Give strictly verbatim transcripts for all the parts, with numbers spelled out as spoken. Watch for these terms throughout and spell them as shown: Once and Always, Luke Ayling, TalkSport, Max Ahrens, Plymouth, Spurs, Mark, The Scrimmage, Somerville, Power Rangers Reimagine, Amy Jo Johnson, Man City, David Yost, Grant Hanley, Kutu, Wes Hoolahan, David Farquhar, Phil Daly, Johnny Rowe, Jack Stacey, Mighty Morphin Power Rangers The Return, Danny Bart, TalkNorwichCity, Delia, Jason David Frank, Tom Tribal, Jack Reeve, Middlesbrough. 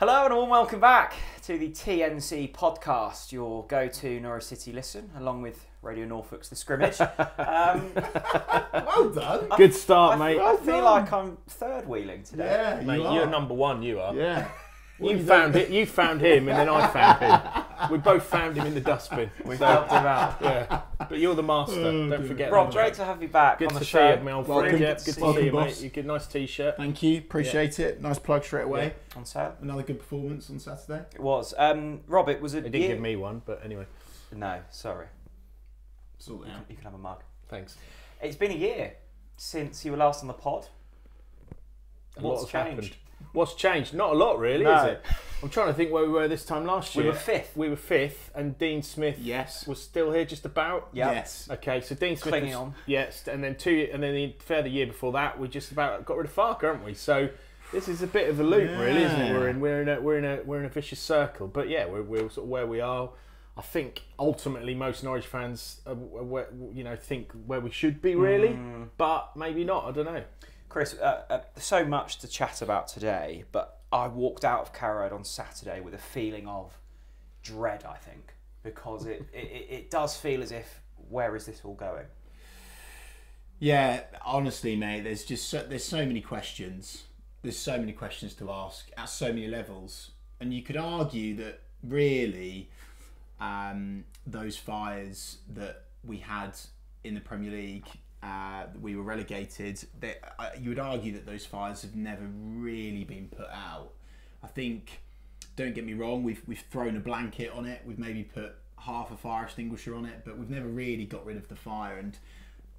Hello and a warm welcome back to the T N C podcast, your go-to Norwich City listen, along with Radio Norfolk's The Scrimmage. Um, well done. I, Good start, I, mate. I, I feel done. like I'm third wheeling today. Yeah, mate, you are. You're number one, you are. Yeah. You, you found it. You found him and then I found him. We both found him in the dustbin. We so, helped him out. Yeah. But you're the master, oh, don't forget Rob, that. Rob, great to have you back good on the show. You, Mel, welcome, yeah, good to welcome, see you, boss. Mate. You good, nice T-shirt. Thank you, appreciate yeah. it. Nice plug straight away. Yeah. On Saturday. Another good performance on Saturday. It was. Um, Rob, it was a... They didn't year... give me one, but anyway. No, sorry. Sort it out. You can have a mug. Thanks. It's been a year since you were last on the pod. A What's lot changed? Happened. What's changed? Not a lot, really, no. is it? I'm trying to think where we were this time last year. We were fifth. We were fifth, and Dean Smith yes. was still here, just about. Yep. Yes. Okay, so Dean Smith. Clinging was, on. Yes, and then two, and then the further year before that, we just about got rid of Farke, haven't we? So this is a bit of a loop, yeah. really, isn't it? We're in, we're in a, we're in a, we're in a vicious circle. But yeah, we're, we're sort of where we are. I think ultimately most Norwich fans, are, are, you know, think where we should be, really, mm. but maybe not. I don't know. Chris, uh, uh, so much to chat about today, but I walked out of Carrow Road on Saturday with a feeling of dread, I think, because it, it, it does feel as if, where is this all going? Yeah, honestly, mate, there's just so, there's so many questions. There's so many questions to ask at so many levels. And you could argue that really um, those fires that we had in the Premier League Uh, we were relegated. They, uh, you would argue that those fires have never really been put out. I think, don't get me wrong, we've we've thrown a blanket on it. We've maybe put half a fire extinguisher on it, but we've never really got rid of the fire, and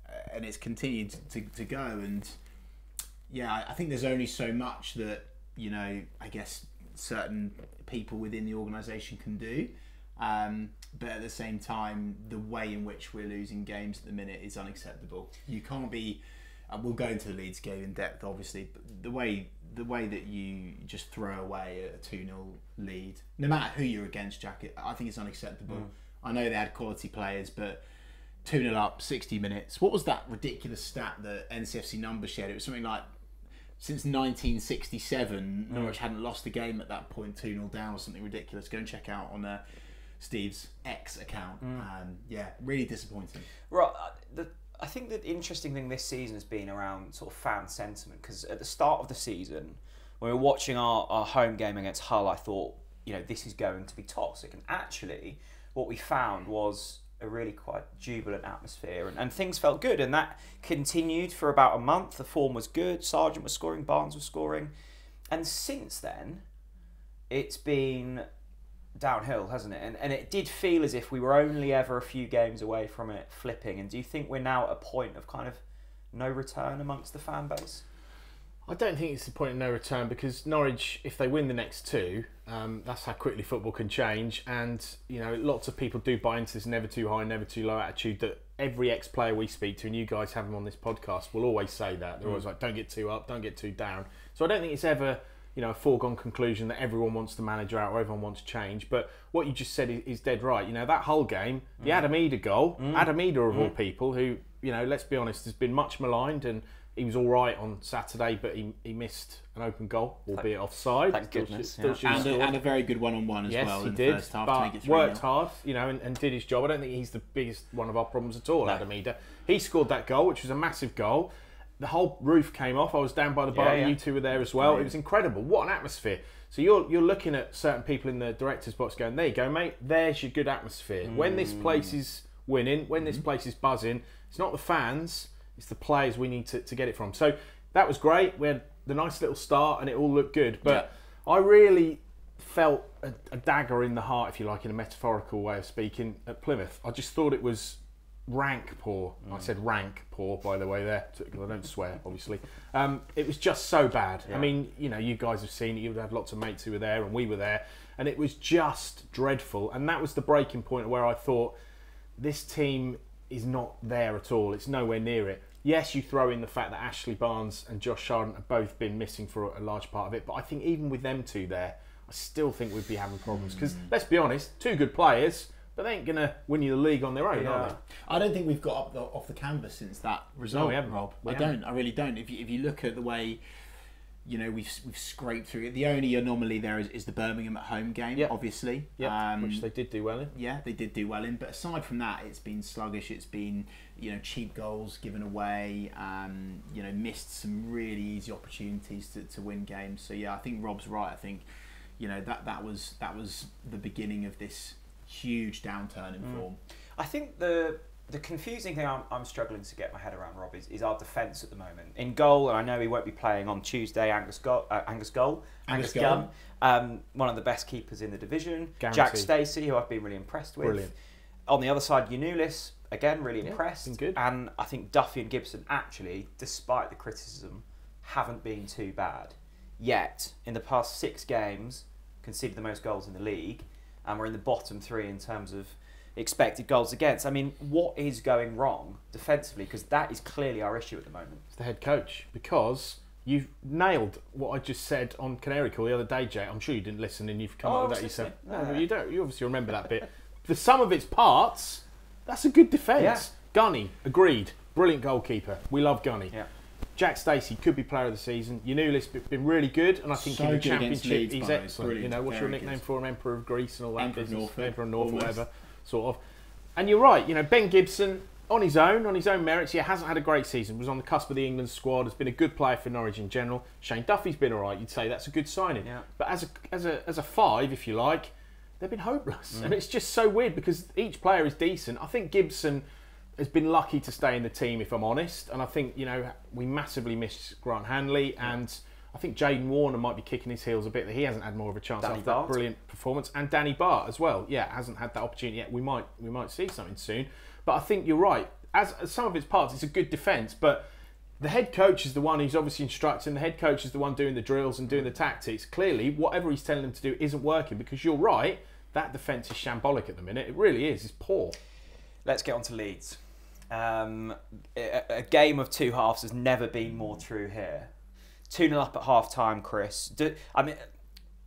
uh, and it's continued to, to, to go. And yeah, I think there's only so much that, you know, I guess certain people within the organisation can do. Um, but at the same time, the way in which we're losing games at the minute is unacceptable. You can't be, and we'll go into the Leeds game in depth, obviously, but the way the way that you just throw away a two nil lead, no matter who you're against, Jack, I think it's unacceptable. Mm. I know they had quality players, but two nil up, sixty minutes. What was that ridiculous stat that N C F C Numbers shared? It was something like, since nineteen sixty-seven, mm. Norwich hadn't lost a game at that point, two nil down or something ridiculous. Go and check out on there. Steve's ex account. Mm. Um, yeah, really disappointing. Right, the, I think the interesting thing this season has been around sort of fan sentiment, because at the start of the season, when we were watching our, our home game against Hull, I thought, you know, this is going to be toxic. And actually, what we found was a really quite jubilant atmosphere, and, and things felt good. And that continued for about a month. The form was good. Sargent was scoring, Barnes was scoring. And since then, it's been downhill, hasn't it? And and it did feel as if we were only ever a few games away from it flipping. And do you think we're now at a point of kind of no return amongst the fan base? I don't think it's the point of no return, because Norwich, if they win the next two, um, that's how quickly football can change. And you know, lots of people do buy into this never too high, never too low attitude that every ex-player we speak to, and you guys have them on this podcast, will always say that. They're mm. always like, don't get too up, don't get too down. So I don't think it's ever, you know, a foregone conclusion that everyone wants the manager out or everyone wants change. But what you just said is, is dead right. You know, that whole game, the mm. Adam Idah goal, mm. Adam Idah of mm. all people, who, you know, let's be honest, has been much maligned, and he was all right on Saturday, but he, he missed an open goal, albeit offside. Thank goodness. Still, yeah. still and, a, and a very good one-on-one as yes, well. Yes, he in did, the first half but to make it worked hard, you know, and, and did his job. I don't think he's the biggest one of our problems at all, no. Adam Idah. He scored that goal, which was a massive goal. The whole roof came off. I was down by the bar. Yeah, yeah. You two were there as well. Brilliant. It was incredible. What an atmosphere. So you're you're looking at certain people in the director's box going, there you go, mate. There's your good atmosphere. Mm. When this place is winning, when mm. this place is buzzing, it's not the fans, it's the players we need to, to get it from. So that was great. We had the nice little start and it all looked good. But yeah. I really felt a, a dagger in the heart, if you like, in a metaphorical way of speaking, at Plymouth. I just thought it was rank poor. Mm. I said rank poor, by the way, there, because I don't swear, obviously. Um, it was just so bad. Yeah. I mean, you know, you guys have seen it. You would have lots of mates who were there, and we were there, and it was just dreadful. And that was the breaking point where I thought, this team is not there at all. It's nowhere near it. Yes, you throw in the fact that Ashley Barnes and Josh Sargent have both been missing for a large part of it, but I think even with them two there, I still think we'd be having problems. Because, mm. let's be honest, two good players, but they ain't going to win you the league on their own, yeah. are they? I don't think we've got up the, off the canvas since that result. No, we haven't, Rob. We I haven't. don't. I really don't. If you, if you look at the way you know, we've we've scraped through it. The only anomaly there is, is the Birmingham at home game, yep. obviously. Yep. Um, Which they did do well in. Yeah, they did do well in. But aside from that, it's been sluggish. It's been, you know, cheap goals given away. Um, you know, missed some really easy opportunities to, to win games. So, yeah, I think Rob's right. I think, you know, that, that, was, that was the beginning of this huge downturn in mm. form. I think the... The confusing thing I'm, I'm struggling to get my head around, Rob, is, is our defence at the moment. In goal, and I know he won't be playing on Tuesday, Angus Goal, uh, Angus Goal, Angus, Angus Gunn, um, one of the best keepers in the division. Guaranteed. Jack Stacey, who I've been really impressed with. Brilliant. On the other side, Yanulis, again, really yeah, impressed. Good. And I think Duffy and Gibson actually, despite the criticism, haven't been too bad. Yet, in the past six games, conceded the most goals in the league, and we're in the bottom three in terms of expected goals against. I mean, what is going wrong defensively? Because that is clearly our issue at the moment. It's the head coach, because you've nailed what I just said on Canary Call the other day, Jay. I'm sure you didn't listen and you've come oh, up with that yourself. No, no, no. You don't. You obviously remember that bit. The sum of its parts. That's a good defence. Yeah. Gunny, agreed. Brilliant goalkeeper. We love Gunny. Yeah. Jack Stacey could be player of the season. Yanulis has been really good, and I think so in the Championship he's excellent. You know, what's Very your nickname good. for him? Emperor of Greece and all that Emperor business. North, Emperor of North, whatever. Sort of. And you're right, you know, Ben Gibson, on his own, on his own merits, he hasn't had a great season, was on the cusp of the England squad, has been a good player for Norwich in general. Shane Duffy's been all right, you'd say that's a good signing. Yeah. But as a, as, a, as a five, if you like, they've been hopeless. Mm. And it's just so weird because each player is decent. I think Gibson has been lucky to stay in the team, if I'm honest. And I think, you know, we massively miss Grant Hanley, and I think Jayden Warner might be kicking his heels a bit that he hasn't had more of a chance Danny after Bart. that brilliant performance. And Danny Bart as well. Yeah, hasn't had that opportunity yet. We might we might see something soon. But I think you're right. As, as some of its parts, it's a good defence, but the head coach is the one who's obviously instructing. The head coach is the one doing the drills and doing the tactics. Clearly, whatever he's telling them to do isn't working, because you're right, that defence is shambolic at the minute. It really is. It's poor. Let's get on to Leeds. Um, a, a game of two halves has never been more true here. two nil up at half-time, Chris. Do, I mean,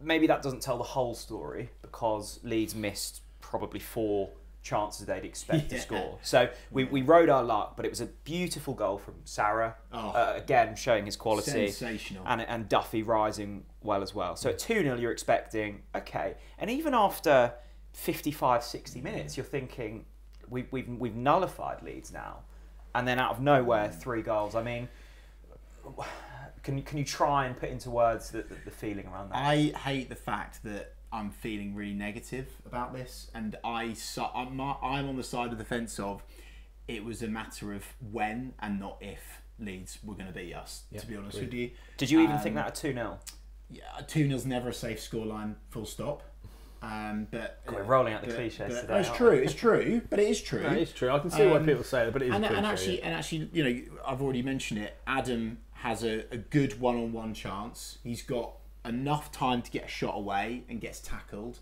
maybe that doesn't tell the whole story, because Leeds missed probably four chances they'd expect yeah. to score. So we, we rode our luck, but it was a beautiful goal from Sara, oh, uh, again showing his quality. Sensational. And, and Duffy rising well as well. So at two nil you're expecting, okay. And even after fifty-five, sixty minutes, you're thinking, we, we've, we've nullified Leeds now. And then out of nowhere, three goals. I mean... Can you, can you try and put into words the, the, the feeling around that? I hate the fact that I'm feeling really negative about this, and I, so I'm, I'm on the side of the fence of it was a matter of when and not if Leeds were going to beat us, yep, to be honest really. with you. Did you even um, think that at two nil? Yeah, two nil's never a safe scoreline, full stop. Um, but God, we're rolling out the but, cliches but, today. It's true, it's true, but it is true. No, it is true. I can see um, why people say that, but it is and, true. And actually, yeah. and actually, you know, I've already mentioned it. Adam has a, a good one-on-one chance. He's got enough time to get a shot away and gets tackled.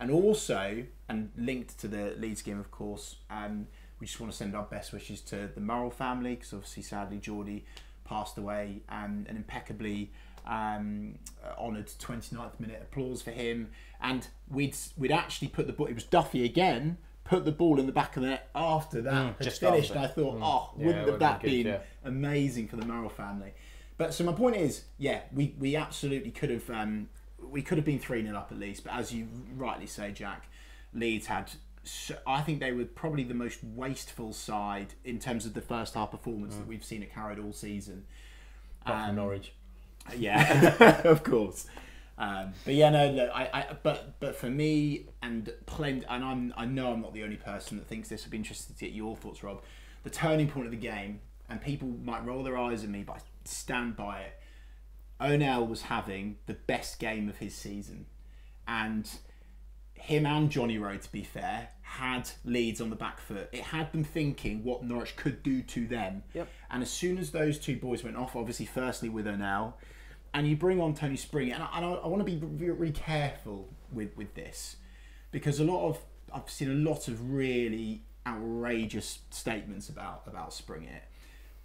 And also, and linked to the Leeds game, of course, um, we just want to send our best wishes to the Merrell family, because obviously, sadly, Geordie passed away, and an impeccably um, honoured twenty-ninth minute applause for him. And we'd we'd actually put the ball, it was Duffy again, put the ball in the back of the net after that mm, had just finished. I thought, mm. oh, wouldn't yeah, have that been, good, been yeah. amazing for the Merrell family? But so my point is, yeah, we, we absolutely could have um, we could have been three nil up at least. But as you rightly say, Jack, Leeds had, so, I think they were probably the most wasteful side in terms of the first half performance mm. that we've seen it carried all season. Apart from Norwich. Yeah, of course. Um, but yeah, no, look, I, I, but but for me, and plenty, and I'm, I know I'm not the only person that thinks this. I'd be interested to get your thoughts, Rob. The turning point of the game, and people might roll their eyes at me, but I stand by it. O'Neill was having the best game of his season, and him and Johnny Rowe, to be fair, had Leeds on the back foot. It had them thinking what Norwich could do to them. Yep. And as soon as those two boys went off, obviously, firstly with O'Neill, and you bring on Tony Springett, and I, and I, I want to be really careful with, with this, because a lot of I've seen a lot of really outrageous statements about about Springett,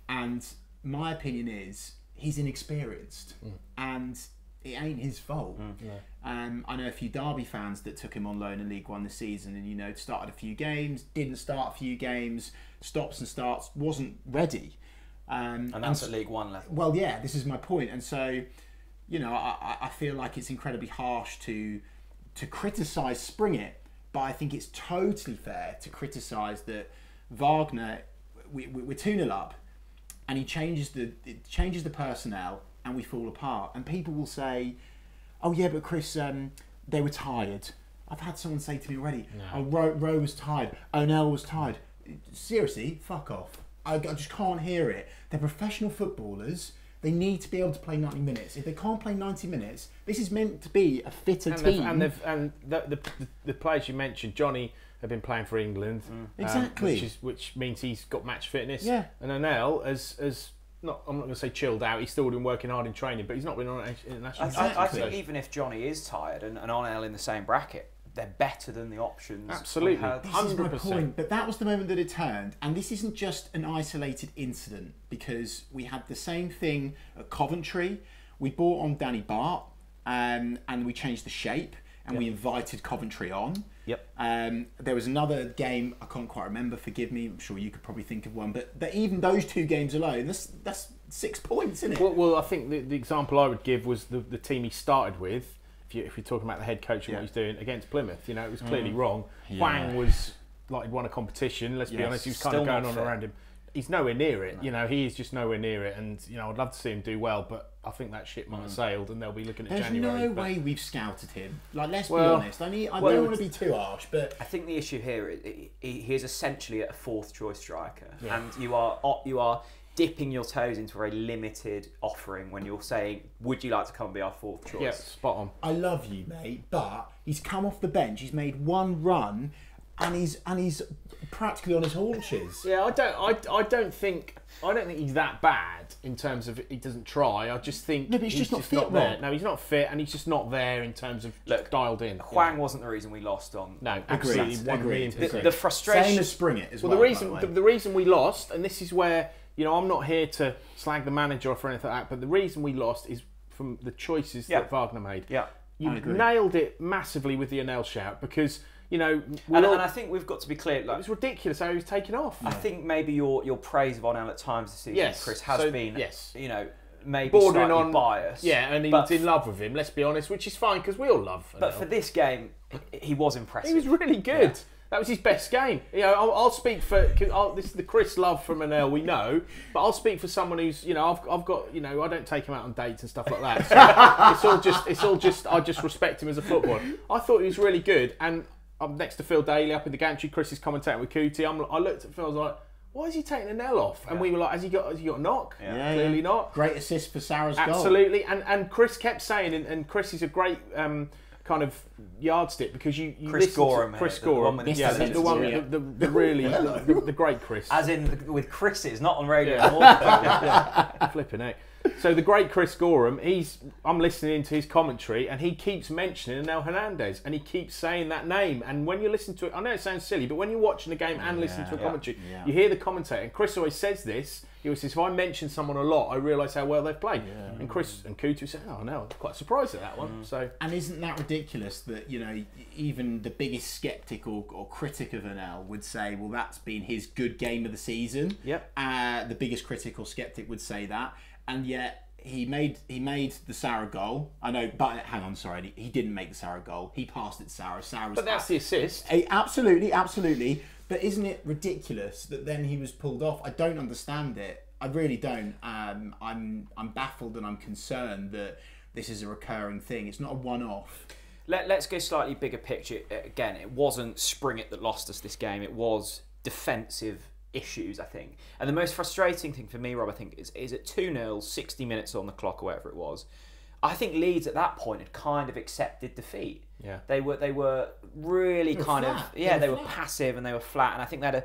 and my opinion is he's inexperienced, mm. and it ain't his fault. Mm, yeah. um, I know a few Derby fans that took him on loan in League One this season, and you know started a few games, didn't start a few games, stops and starts, wasn't ready. Um, and that's and, at League One level. Well, yeah, this is my point. And so you know, I, I feel like it's incredibly harsh to to criticise Springett, but I think it's totally fair to criticise that Wagner, we, we, we're two nil up, and he changes the it changes the personnel, and we fall apart. And people will say, "Oh yeah, but Chris, um, they were tired." I've had someone say to me already, no. "Oh, Rowe Ro was tired. O'Neill was tired." Seriously, fuck off. I, I just can't hear it. They're professional footballers. They need to be able to play ninety minutes. If they can't play ninety minutes, this is meant to be a fitter and team. And, they've, and the, the, the, the players you mentioned, Johnny, have been playing for England. Mm. Exactly. Um, which, is, which means he's got match fitness. Yeah. And O'Neill has, has not, I'm not going to say chilled out, he's still been working hard in training, but he's not been on international. Exactly. I, I think even if Johnny is tired and, and O'Neill in the same bracket, they're better than the options. Absolutely. This one hundred percent. Is my point, but that was the moment that it turned. And this isn't just an isolated incident, because we had the same thing at Coventry. We bought on Danny Bart, um, and we changed the shape, and yep. we invited Coventry on. Yep. Um, there was another game, I can't quite remember, forgive me, I'm sure you could probably think of one, but, but even those two games alone, that's, that's six points, isn't it? Well, well I think the, the example I would give was the, the team he started with. If, you, if you're talking about the head coach and yeah. what he's doing against Plymouth, you know, it was clearly mm. wrong. Yeah. Wang was like he'd won a competition. Let's yes. be honest, he was kind Still of going on around him. He's nowhere near it. No. You know, he is just nowhere near it. And you know, I'd love to see him do well, but I think that ship might mm. have sailed, and they'll be looking at There's January. There's no but... way we've scouted him. Like, let's well, be honest. I need. I well, don't want to be too harsh, but I think the issue here is he is essentially a fourth choice striker, yeah. and you are you are. dipping your toes into a very limited offering when you're saying, would you like to come and be our fourth choice? Yeah, spot on. I love you, mate, but he's come off the bench, he's made one run, and he's and he's practically on his haunches. Yeah, I don't I, I don't think I don't think he's that bad in terms of he doesn't try. I just think no, but he's, he's just not just fit. Not there. No, he's not fit, and he's just not there in terms of look dialed in. Hwang yeah. wasn't the reason we lost on. No, agreed. Agreed. The, the frustration. Same as Springett as well. Well, the reason the, the reason we lost, and this is where. You know, I'm not here to slag the manager off or anything like that, but the reason we lost is from the choices yeah. that Wagner made. Yeah, you nailed it massively with the O'Neill shout because, you know... And, all, and I think we've got to be clear... Like, it was ridiculous how he was taken off. I yeah. think maybe your your praise of O'Neill at times this season, yes. Chris, has so, been, yes. you know, maybe bordering on bias. Yeah, and he was in love with him, let's be honest, which is fine because we all love O'Neill. But for this game, he was impressive. He was really good. Yeah. That was his best game. You know, I'll, I'll speak for I'll, this is the Chris love from O'Neill we know, but I'll speak for someone who's you know I've I've got you know I don't take him out on dates and stuff like that. So it's all just it's all just I just respect him as a footballer. I thought he was really good, and I'm next to Phil Daly up in the gantry. Chris is commentating with Kutu. I'm I looked at Phil, I was like, why is he taking O'Neill off? And yeah. we were like, has he got has he got a knock? Yeah. Yeah, Clearly yeah. not. Great assist for Sarah's goal. Absolutely, and and Chris kept saying, and, and Chris is a great. Um, kind of yardstick because you, you Chris Goreham Chris Goreham the, yeah, the one yeah. the, the, the really the, the great Chris as in the, with Chris's not on radio yeah. yeah. yeah. flipping heck. So the great Chris Goreham, he's I'm listening to his commentary and he keeps mentioning O'Neill Hernandez and he keeps saying that name, and when you listen to it, I know it sounds silly, but when you're watching the game and yeah, listening to a commentary yeah, yeah. you hear the commentator, and Chris always says this. He always says, if I mention someone a lot, I realise how well they've played. Yeah. And Chris and Kutu said, oh no, I'm quite surprised at that one. Mm. So, and isn't that ridiculous that, you know, even the biggest sceptic or, or critic of O'Neill would say, well, that's been his good game of the season. Yep. Uh, the biggest critic or sceptic would say that. And yet... He made he made the Sara goal. I know, but hang on, sorry, he didn't make the Sara goal. He passed it to Sara. Sara, but that's the assist. Absolutely, absolutely. But isn't it ridiculous that then he was pulled off? I don't understand it. I really don't. Um, I'm I'm baffled and I'm concerned that this is a recurring thing. It's not a one-off. Let Let's go slightly bigger picture again. It wasn't Springett that lost us this game. It was defensive issues, I think. And the most frustrating thing for me, Rob, I think, is, is at two nil, sixty minutes on the clock or whatever it was, I think Leeds at that point had kind of accepted defeat. Yeah. They were they were really they were kind flat. of... Yeah, they, they were, were passive and they were flat. And I think that a,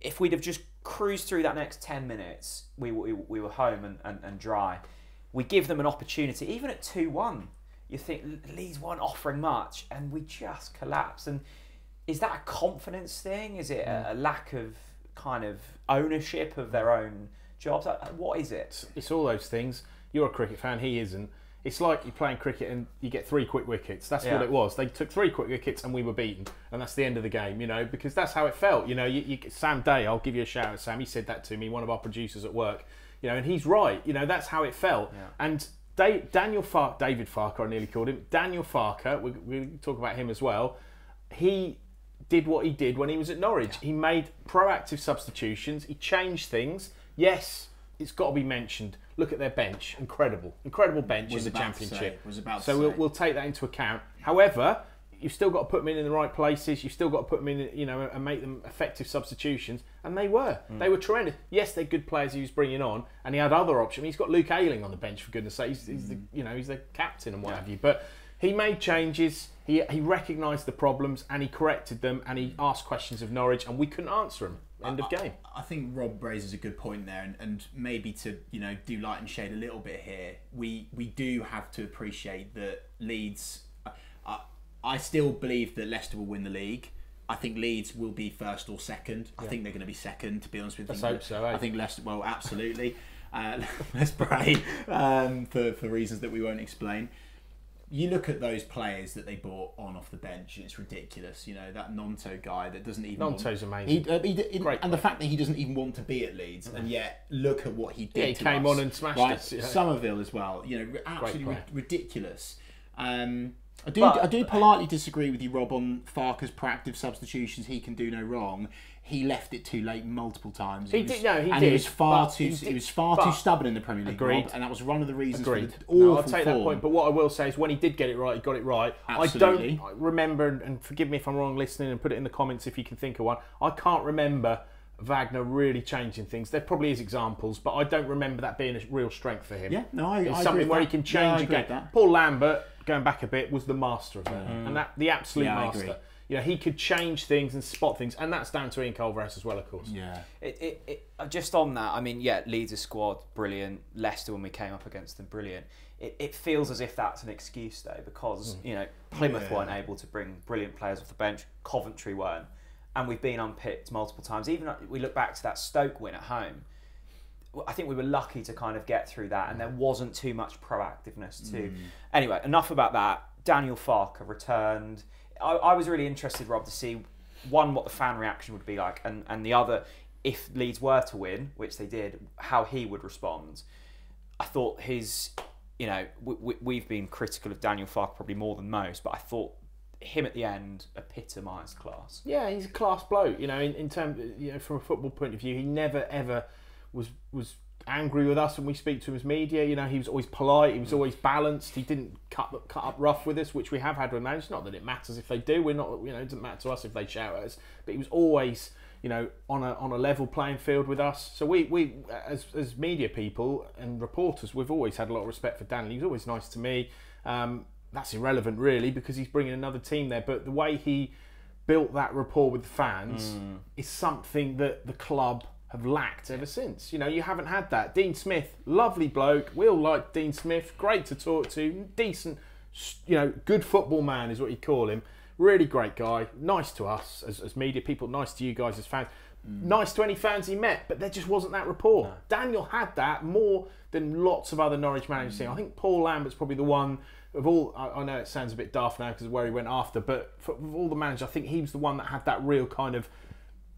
if we'd have just cruised through that next ten minutes, we, we, we were home and, and, and dry. We give them an opportunity, even at two one. You think Leeds weren't offering much and we just collapsed. And is that a confidence thing? Is it mm. a, a lack of... kind of ownership of their own jobs? What is it? It's all those things. You're a cricket fan, he isn't. It's like you're playing cricket and you get three quick wickets. That's yeah. what it was. They took three quick wickets and we were beaten. And that's the end of the game, you know, because that's how it felt. You know, you, you, Sam Day, I'll give you a shout out, Sam. He said that to me, one of our producers at work. You know, and he's right. You know, that's how it felt. Yeah. And Da Daniel Farke, David Farquhar, I nearly called him. Daniel Farquhar, we'll, we'll talk about him as well. He did what he did when he was at Norwich. Yeah. He made proactive substitutions. He changed things. Yes, it's got to be mentioned. Look at their bench. Incredible. Incredible bench was in the Championship. Say, was about so to we'll, we'll take that into account. However, you've still got to put them in in the right places. You've still got to put them in, you know, and make them effective substitutions. And they were. Mm. They were tremendous. Yes, they're good players he was bringing on, and he had other options. I mean, he's got Luke Ayling on the bench, for goodness sake. He's, he's mm. the, you know, he's the captain and what yeah. have you. But he made changes. He, he recognised the problems, and he corrected them, and he asked questions of Norwich, and we couldn't answer them. End of game. I, I think Rob raises a good point there, and, and maybe to you know do light and shade a little bit here. We we do have to appreciate that Leeds. I, I still believe that Leicester will win the league. I think Leeds will be first or second. I yeah. think they're going to be second. To be honest with you, let's hope so. Eh? I think Leicester. Well, absolutely. uh, let's pray um, for for reasons that we won't explain. You look at those players that they bought on off the bench, and it's ridiculous. You know, that Nonto guy that doesn't even... Nonto's want, amazing. He, uh, he, he, Great and the fact that he doesn't even want to be at Leeds, mm. and yet look at what he did yeah, he to came us, on and smashed right? us. Yeah. Somerville as well. You know, absolutely ridiculous. Um, I do but, I do politely disagree with you, Rob, on Farke's proactive substitutions. He can do no wrong. He left it too late multiple times. He, he was, did, no, he and did. He was far too, he, did, he was far too stubborn in the Premier League, Rob, and that was one of the reasons. Agreed. For the awful no, I'll take form. that point. But what I will say is, when he did get it right, he got it right. Absolutely. I don't remember, and forgive me if I'm wrong, listening, and put it in the comments if you can think of one. I can't remember Wagner really changing things. There probably is examples, but I don't remember that being a real strength for him. Yeah, no, I, it's I something agree where that. he can change yeah, again. That. Paul Lambert, going back a bit, was the master of that, mm. and that the absolute yeah, master. I agree. You know, he could change things and spot things, and that's down to Ian Culverhouse as well, of course. Yeah. It, it, it, just on that, I mean, yeah, Leeds' squad, brilliant. Leicester, when we came up against them, brilliant. It, it feels as if that's an excuse, though, because, mm. you know, Plymouth yeah. weren't able to bring brilliant players off the bench. Coventry weren't. And we've been unpicked multiple times. Even we look back to that Stoke win at home. I think we were lucky to kind of get through that, and there wasn't too much proactiveness to... Mm. Anyway, enough about that. Daniel Farke returned... I, I was really interested, Rob, to see, one, what the fan reaction would be like, and, and the other, if Leeds were to win, which they did, how he would respond. I thought his, you know, we, we've been critical of Daniel Farke probably more than most, but I thought him at the end epitomised class. Yeah, he's a class bloke, you know, in, in terms, you know, from a football point of view, he never, ever was was... angry with us when we speak to his media. You know, he was always polite, he was always balanced, he didn't cut cut up rough with us, which we have had with managers. Not that it matters if they do, we're not, you know, it doesn't matter to us if they shout at us, but he was always, you know, on a on a level playing field with us. So we we as as media people and reporters, we've always had a lot of respect for Dan. He was always nice to me. Um that's irrelevant really, because he's bringing another team there, but the way he built that rapport with the fans mm. is something that the club have lacked ever since. You know, you haven't had that. Dean Smith, lovely bloke. We all like Dean Smith. Great to talk to. Decent, you know, good football man is what you call him. Really great guy. Nice to us as, as media people. Nice to you guys as fans. Mm. Nice to any fans he met, but there just wasn't that rapport. No. Daniel had that more than lots of other Norwich managers. Mm. I think Paul Lambert's probably the one of all... I, I know it sounds a bit daft now because of where he went after, but for all the managers, I think he was the one that had that real kind of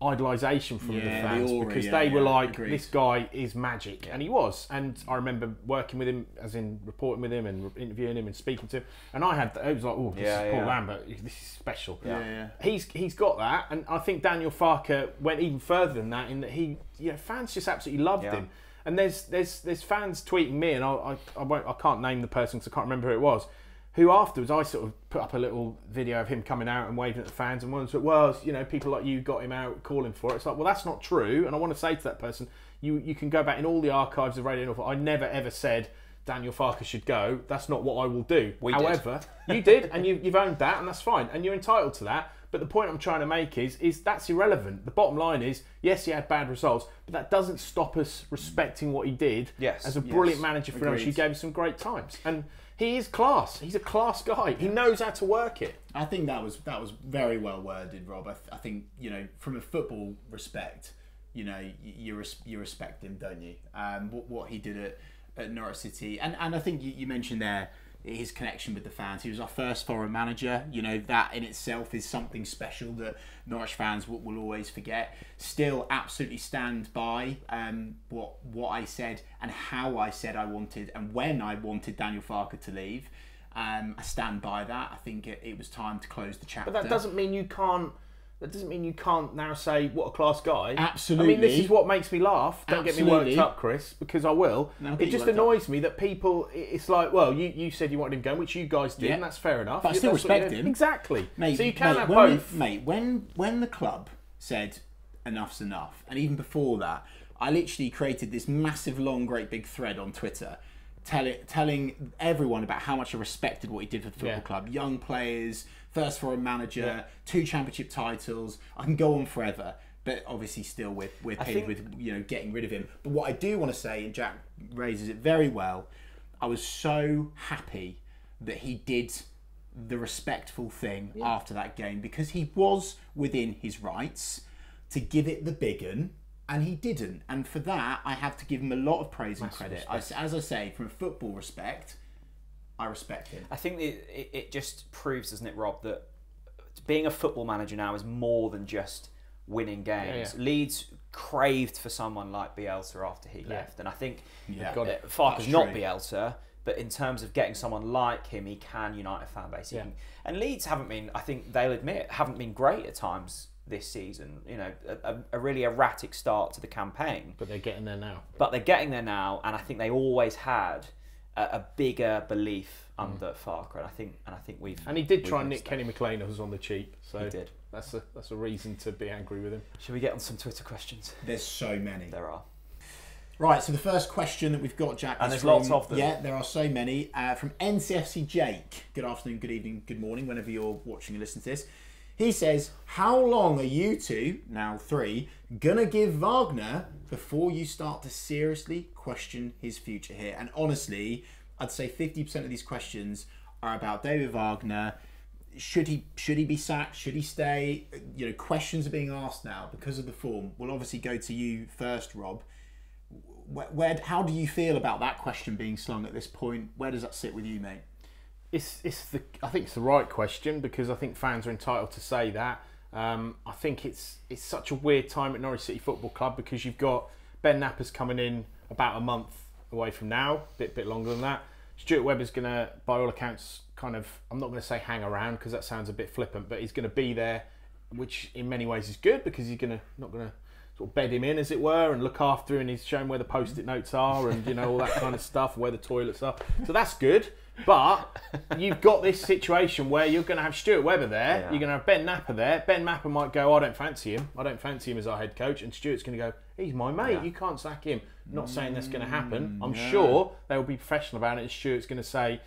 idolisation from yeah, the fans, the aura, because yeah, they were yeah, like, agreed. this guy is magic, and he was. And I remember working with him, as in reporting with him and interviewing him and speaking to him. And I had, it was like, oh, this yeah, is Paul yeah. Lambert, this is special. Yeah, yeah. He's he's got that, and I think Daniel Farke went even further than that in that he, you know, fans just absolutely loved yeah. him. And there's there's there's fans tweeting me, and I I, I, won't, I can't name the person because I can't remember who it was, who afterwards I sort of put up a little video of him coming out and waving at the fans, and one said, well, you know, people like you got him out calling for it. It's like, well, that's not true. And I want to say to that person, you you can go back in all the archives of Radio Norfolk. I never, ever said Daniel Farke should go. That's not what I will do. We However, did. you did, and you, you've owned that, and that's fine. And you're entitled to that. But the point I'm trying to make is, is that's irrelevant. The bottom line is, yes, he had bad results, but that doesn't stop us respecting what he did yes, as a brilliant yes, manager for us. He gave us some great times. And he is class. He's a class guy. He knows how to work it. I think that was that was very well worded, Rob. I, th I think, you know, from a football respect, you know, you res you respect him, don't you? Um, what, what he did at, at Norwich City, and and I think you, you mentioned there his connection with the fans. He was our first foreign manager. You know, that in itself is something special that Norwich fans will, will always forget. Still absolutely stand by um, what what I said and how I said I wanted and when I wanted Daniel Farke to leave. Um, I stand by that. I think it, it was time to close the chapter. But that doesn't mean you can't. That doesn't mean you can't now say what a class guy. Absolutely. I mean, this is what makes me laugh. Don't Absolutely. get me worked up, Chris, because I will. No, it just annoys up. me that people. It's like, well, you, you said you wanted him going, which you guys did, yeah. and that's fair enough. But I still that's respect him. Exactly. Mate, so you can mate, have when both. We, mate, when when the club said enough's enough, and even before that, I literally created this massive, long, great big thread on Twitter. Tell it, telling everyone about how much I respected what he did for the football yeah. club. Young players, first foreign manager, yeah. two championship titles. I can go on forever, but obviously still we're, we're painted with you know getting rid of him. But what I do want to say, and Jack raises it very well, I was so happy that he did the respectful thing yeah. after that game, because he was within his rights to give it the big un. And he didn't. And for that, I have to give him a lot of praise Massive and credit. I, as I say, from a football respect, I respect him. I think it, it, it just proves, doesn't it, Rob, that being a football manager now is more than just winning games. Yeah, yeah. Leeds craved for someone like Bielsa after he yeah. left. And I think yeah. uh, Farke's not Bielsa, but in terms of getting someone like him, he can unite a fan base. Yeah. Can, and Leeds haven't been, I think they'll admit, haven't been great at times this season, you know, a, a really erratic start to the campaign. But they're getting there now. But they're getting there now, and I think they always had a, a bigger belief under mm. Farke, and I think, and I think we've. And he did try and nick Kenny McLean who was on the cheap. So he did. That's a that's a reason to be angry with him. Should we get on some Twitter questions? There's so many. There are. Right. So the first question that we've got, Jack, and there's from, lots of them. Yeah, there are so many. Uh, from N C F C Jake. Good afternoon. Good evening. Good morning. Whenever you're watching and listening to this. He says, how long are you two, now three, gonna give Wagner before you start to seriously question his future here? And honestly, I'd say fifty percent of these questions are about David Wagner. Should he should he be sacked? Should he stay? You know, questions are being asked now because of the form. We'll obviously go to you first, Rob. Where, where how do you feel about that question being slung at this point? Where does that sit with you, mate? It's, it's the, I think it's the right question, because I think fans are entitled to say that. Um, I think it's it's such a weird time at Norwich City Football Club, because you've got Ben Knapper's coming in about a month away from now, a bit, bit longer than that. Stuart Webber's going to, by all accounts, kind of, I'm not going to say hang around because that sounds a bit flippant, but he's going to be there, which in many ways is good, because he's gonna not going to sort of bed him in, as it were, and look after him, and he's shown where the post-it notes are and you know all that kind of stuff, where the toilets are. So that's good. But you've got this situation where you're going to have Stuart Webber there, yeah. you're going to have Ben Knapper there. Ben Knapper might go, I don't fancy him. I don't fancy him as our head coach. And Stuart's going to go, he's my mate. Yeah. You can't sack him. Not saying that's going to happen. I'm yeah. sure they will be professional about it. And Stuart's going to say,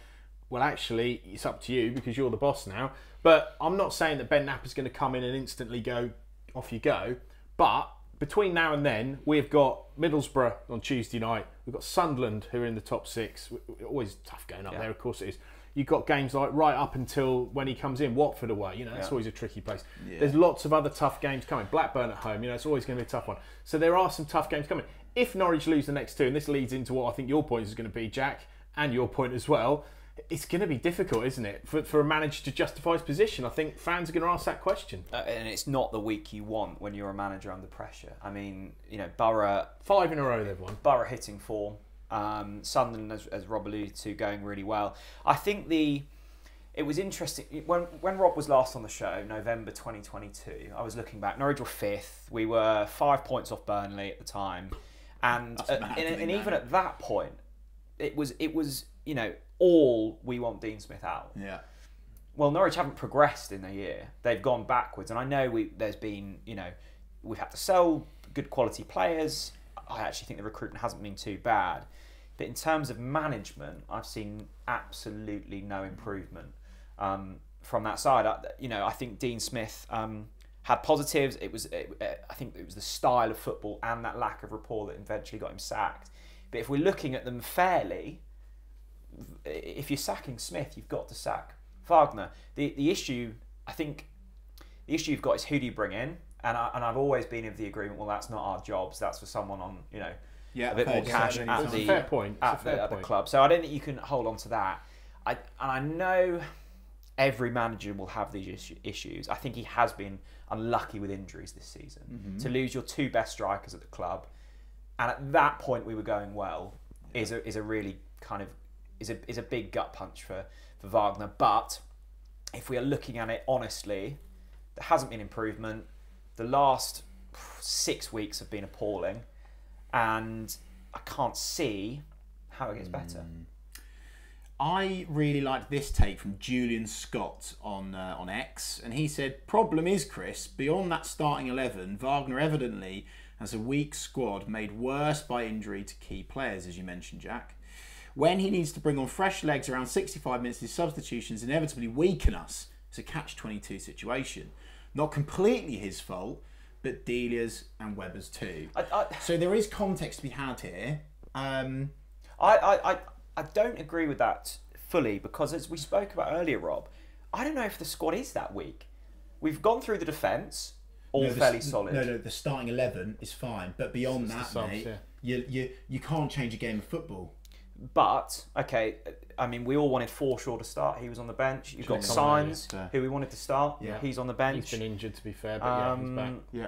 well, actually, it's up to you because you're the boss now. But I'm not saying that Ben Knapper's going to come in and instantly go, off you go. But between now and then, we've got Middlesbrough on Tuesday night. We've got Sunderland, who are in the top six. Always tough going up yeah. there, of course it is. You've got games like right up until when he comes in, Watford away. You know, that's yeah. always a tricky place. Yeah. There's lots of other tough games coming. Blackburn at home, you know, it's always going to be a tough one. So there are some tough games coming. If Norwich lose the next two, and this leads into what I think your point is going to be, Jack, and your point as well, it's going to be difficult, isn't it, for, for a manager to justify his position? I think fans are going to ask that question. Uh, and it's not the week you want when you're a manager under pressure. I mean, you know, Borough... Five in a row they've won. Borough hitting form. Um, Sunderland, as, as Rob alluded to, going really well. I think the... It was interesting. When, when Rob was last on the show, November twenty twenty-two, I was looking back. Norwich were fifth. We were five points off Burnley at the time. And, at, and, and even at that point, it was it was, you know... all we want Dean Smith out. Yeah. Well, Norwich haven't progressed in a year. They've gone backwards, and I know we, there's been, you know, we've had to sell good quality players. I actually think the recruitment hasn't been too bad, but in terms of management, I've seen absolutely no improvement um, from that side. I, you know, I think Dean Smith um, had positives. It was, it, I think, it was the style of football and that lack of rapport that eventually got him sacked. But if we're looking at them fairly. If you're sacking Smith, you've got to sack Wagner. The the issue, I think, the issue you've got is who do you bring in? And I and I've always been of the agreement. Well, that's not our jobs. That's for someone on you know yeah, a bit more cash at the, at, the, at the club. So I don't think you can hold on to that. I and I know every manager will have these issue, issues. I think he has been unlucky with injuries this season. Mm-hmm. To lose your two best strikers at the club, and at that point we were going well, yeah. is a is a really kind of is a is a big gut punch for for Wagner. But if we are looking at it honestly, there hasn't been improvement. The last six weeks have been appalling, and I can't see how it gets better. Mm. I really liked this take from Julian Scott on uh, on X, and he said, problem is, Chris, beyond that starting eleven, Wagner evidently has a weak squad made worse by injury to key players, as you mentioned, Jack. When he needs to bring on fresh legs around sixty-five minutes, his substitutions inevitably weaken us. It's a catch twenty-two situation. Not completely his fault, but Delia's and Webber's too. I, I, so there is context to be had here. Um, I... I, I I don't agree with that fully, because as we spoke about earlier, Rob, I don't know if the squad is that weak. We've gone through the defence, all no, the, fairly solid. No, no, the starting eleven is fine, but beyond that, subs, mate, yeah. you, you, you can't change a game of football. But, okay, I mean, we all wanted Forshaw to start. He was on the bench. You've got Sines, who we wanted to start. Yeah. He's on the bench. He's been injured, to be fair, but um, yeah, he's back. Yeah.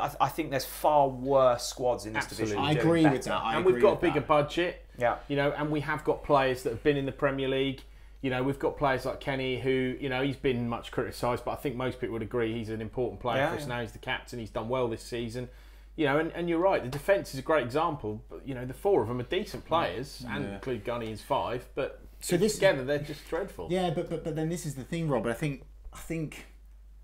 I, I think there's far worse squads in this Absolutely. division. I agree better. with that. I and we've got a bigger that. budget. Yeah. You know, and we have got players that have been in the Premier League. You know, we've got players like Kenny who, you know, he's been much criticised, but I think most people would agree he's an important player yeah, for us yeah. now. He's the captain. He's done well this season. You know, and, and you're right. The defence is a great example. But, you know, the four of them are decent players, yeah. and yeah. include Gunny as five. But so this, together, they're just dreadful. Yeah, but, but but then this is the thing, Rob. I think I think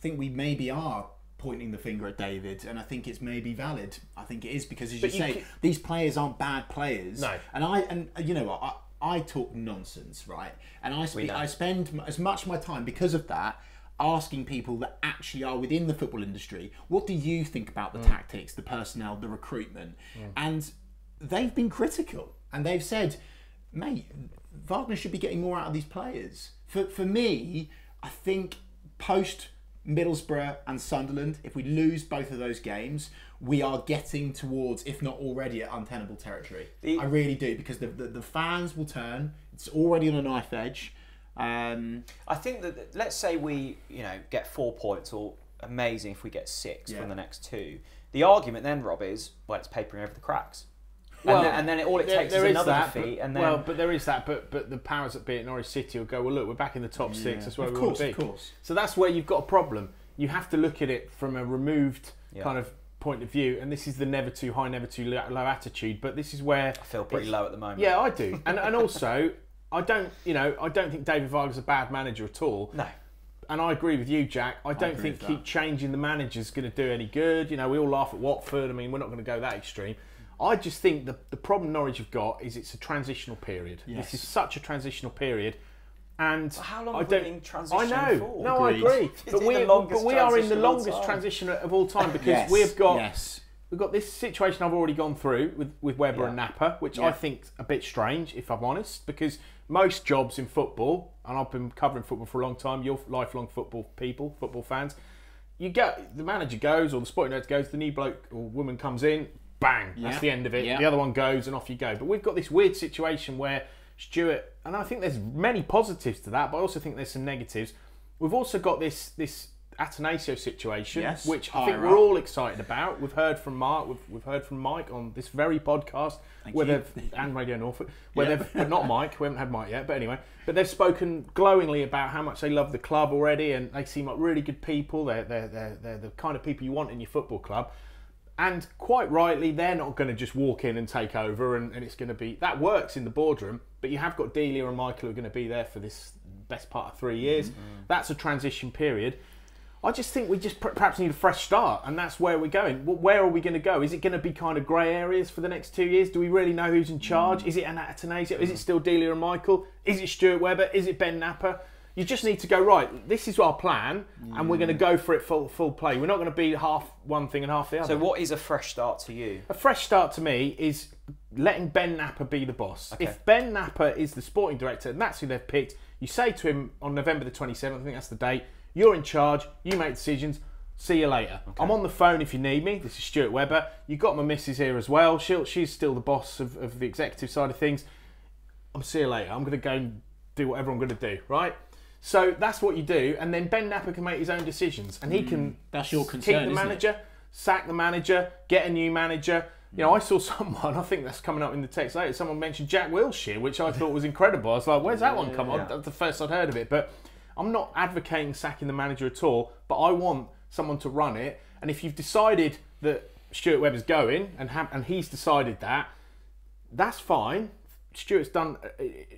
I think we maybe are pointing the finger at David, and I think it's maybe valid. I think it is, because as you, you say, can... these players aren't bad players. No, and I and you know what, I, I talk nonsense, right? And I spe I spend as much of my time because of that asking people that actually are within the football industry, what do you think about the mm. tactics, the personnel, the recruitment? Mm. And they've been critical, and they've said, mate, Wagner should be getting more out of these players. For for me, I think post Middlesbrough and Sunderland, if we lose both of those games, we are getting towards, if not already, at untenable territory. The, I really do, because the, the, the fans will turn. It's already on a knife edge. Um, I think that, let's say we you know, get four points, or amazing if we get six yeah. from the next two. The argument then, Rob, is, well, it's papering over the cracks. Well, and, then, and then it, all it there, takes there is another that, defeat. But, and then... Well, but there is that. But but the powers that be at Norwich City will go, well, look, we're back in the top six. Yeah. That's where of we course, want to be. Of course. So that's where you've got a problem. You have to look at it from a removed yeah. kind of point of view. And this is the never too high, never too low, low attitude. But this is where... I feel pretty low at the moment. Yeah, I do. and and also, I don't, you know, I don't think David Varga's a bad manager at all. No. And I agree with you, Jack. I don't I think keep changing the manager's going to do any good. You know, we all laugh at Watford. I mean, we're not going to go that extreme. I just think the, the problem Norwich have got is it's a transitional period. Yes. This is such a transitional period. And well, how long I have we been transitioning for? I know. For? No, Agreed. I agree. But we, but we are in the longest of transition of all time, because yes. we have got yes. we've got this situation I've already gone through with, with Webber yeah. and Knapper, which yeah. I think's a bit strange, if I'm honest, because most jobs in football, and I've been covering football for a long time, you're lifelong football people, football fans, you go, the manager goes, or the sporting director goes, the new bloke or woman comes in, bang, yeah. that's the end of it. Yeah. The other one goes and off you go. But we've got this weird situation where Stuart, and I think there's many positives to that, but I also think there's some negatives. We've also got this this Atanasio situation, yes. which I think right. we're all excited about. We've heard from Mark, we've, we've heard from Mike on this very podcast, Thank where you. they've and Radio Norfolk, where yeah. they've, but not Mike, we haven't had Mike yet, but anyway, but they've spoken glowingly about how much they love the club already, and they seem like really good people. They're, they're, they're, they're the kind of people you want in your football club. And quite rightly, they're not going to just walk in and take over, and, and it's going to be... That works in the boardroom, but you have got Delia and Michael who are going to be there for this best part of three years. Mm-hmm. That's a transition period. I just think we just perhaps need a fresh start, and that's where we're going. Where are we going to go? Is it going to be kind of grey areas for the next two years? Do we really know who's in charge? Mm-hmm. Is it an Atanasio? Mm-hmm. Is it still Delia and Michael? Is it Stuart Webber? Is it Ben Knapper? You just need to go, right, this is our plan, mm. and we're going to go for it full full play. We're not going to be half one thing and half the other. So what is a fresh start to you? A fresh start to me is letting Ben Knapper be the boss. Okay. If Ben Knapper is the sporting director, and that's who they've picked, you say to him on November the twenty-seventh, I think that's the date, you're in charge, you make decisions, see you later. Okay. I'm on the phone if you need me. This is Stuart Webber. You've got my missus here as well. She'll, she's still the boss of, of the executive side of things. I'll see you later. I'm going to go and do whatever I'm going to do, right? So that's what you do, and then Ben Knapper can make his own decisions, and he can that's your concern, keep the manager, isn't it? Sack the manager, get a new manager. You know, I saw someone, I think that's coming up in the text later, someone mentioned Jack Wilshere, which I thought was incredible. I was like, where's that one come on? Yeah. That's the first I'd heard of it. But I'm not advocating sacking the manager at all, but I want someone to run it. And if you've decided that Stuart Webber's going, and ha and he's decided that, that's fine. Stuart's done,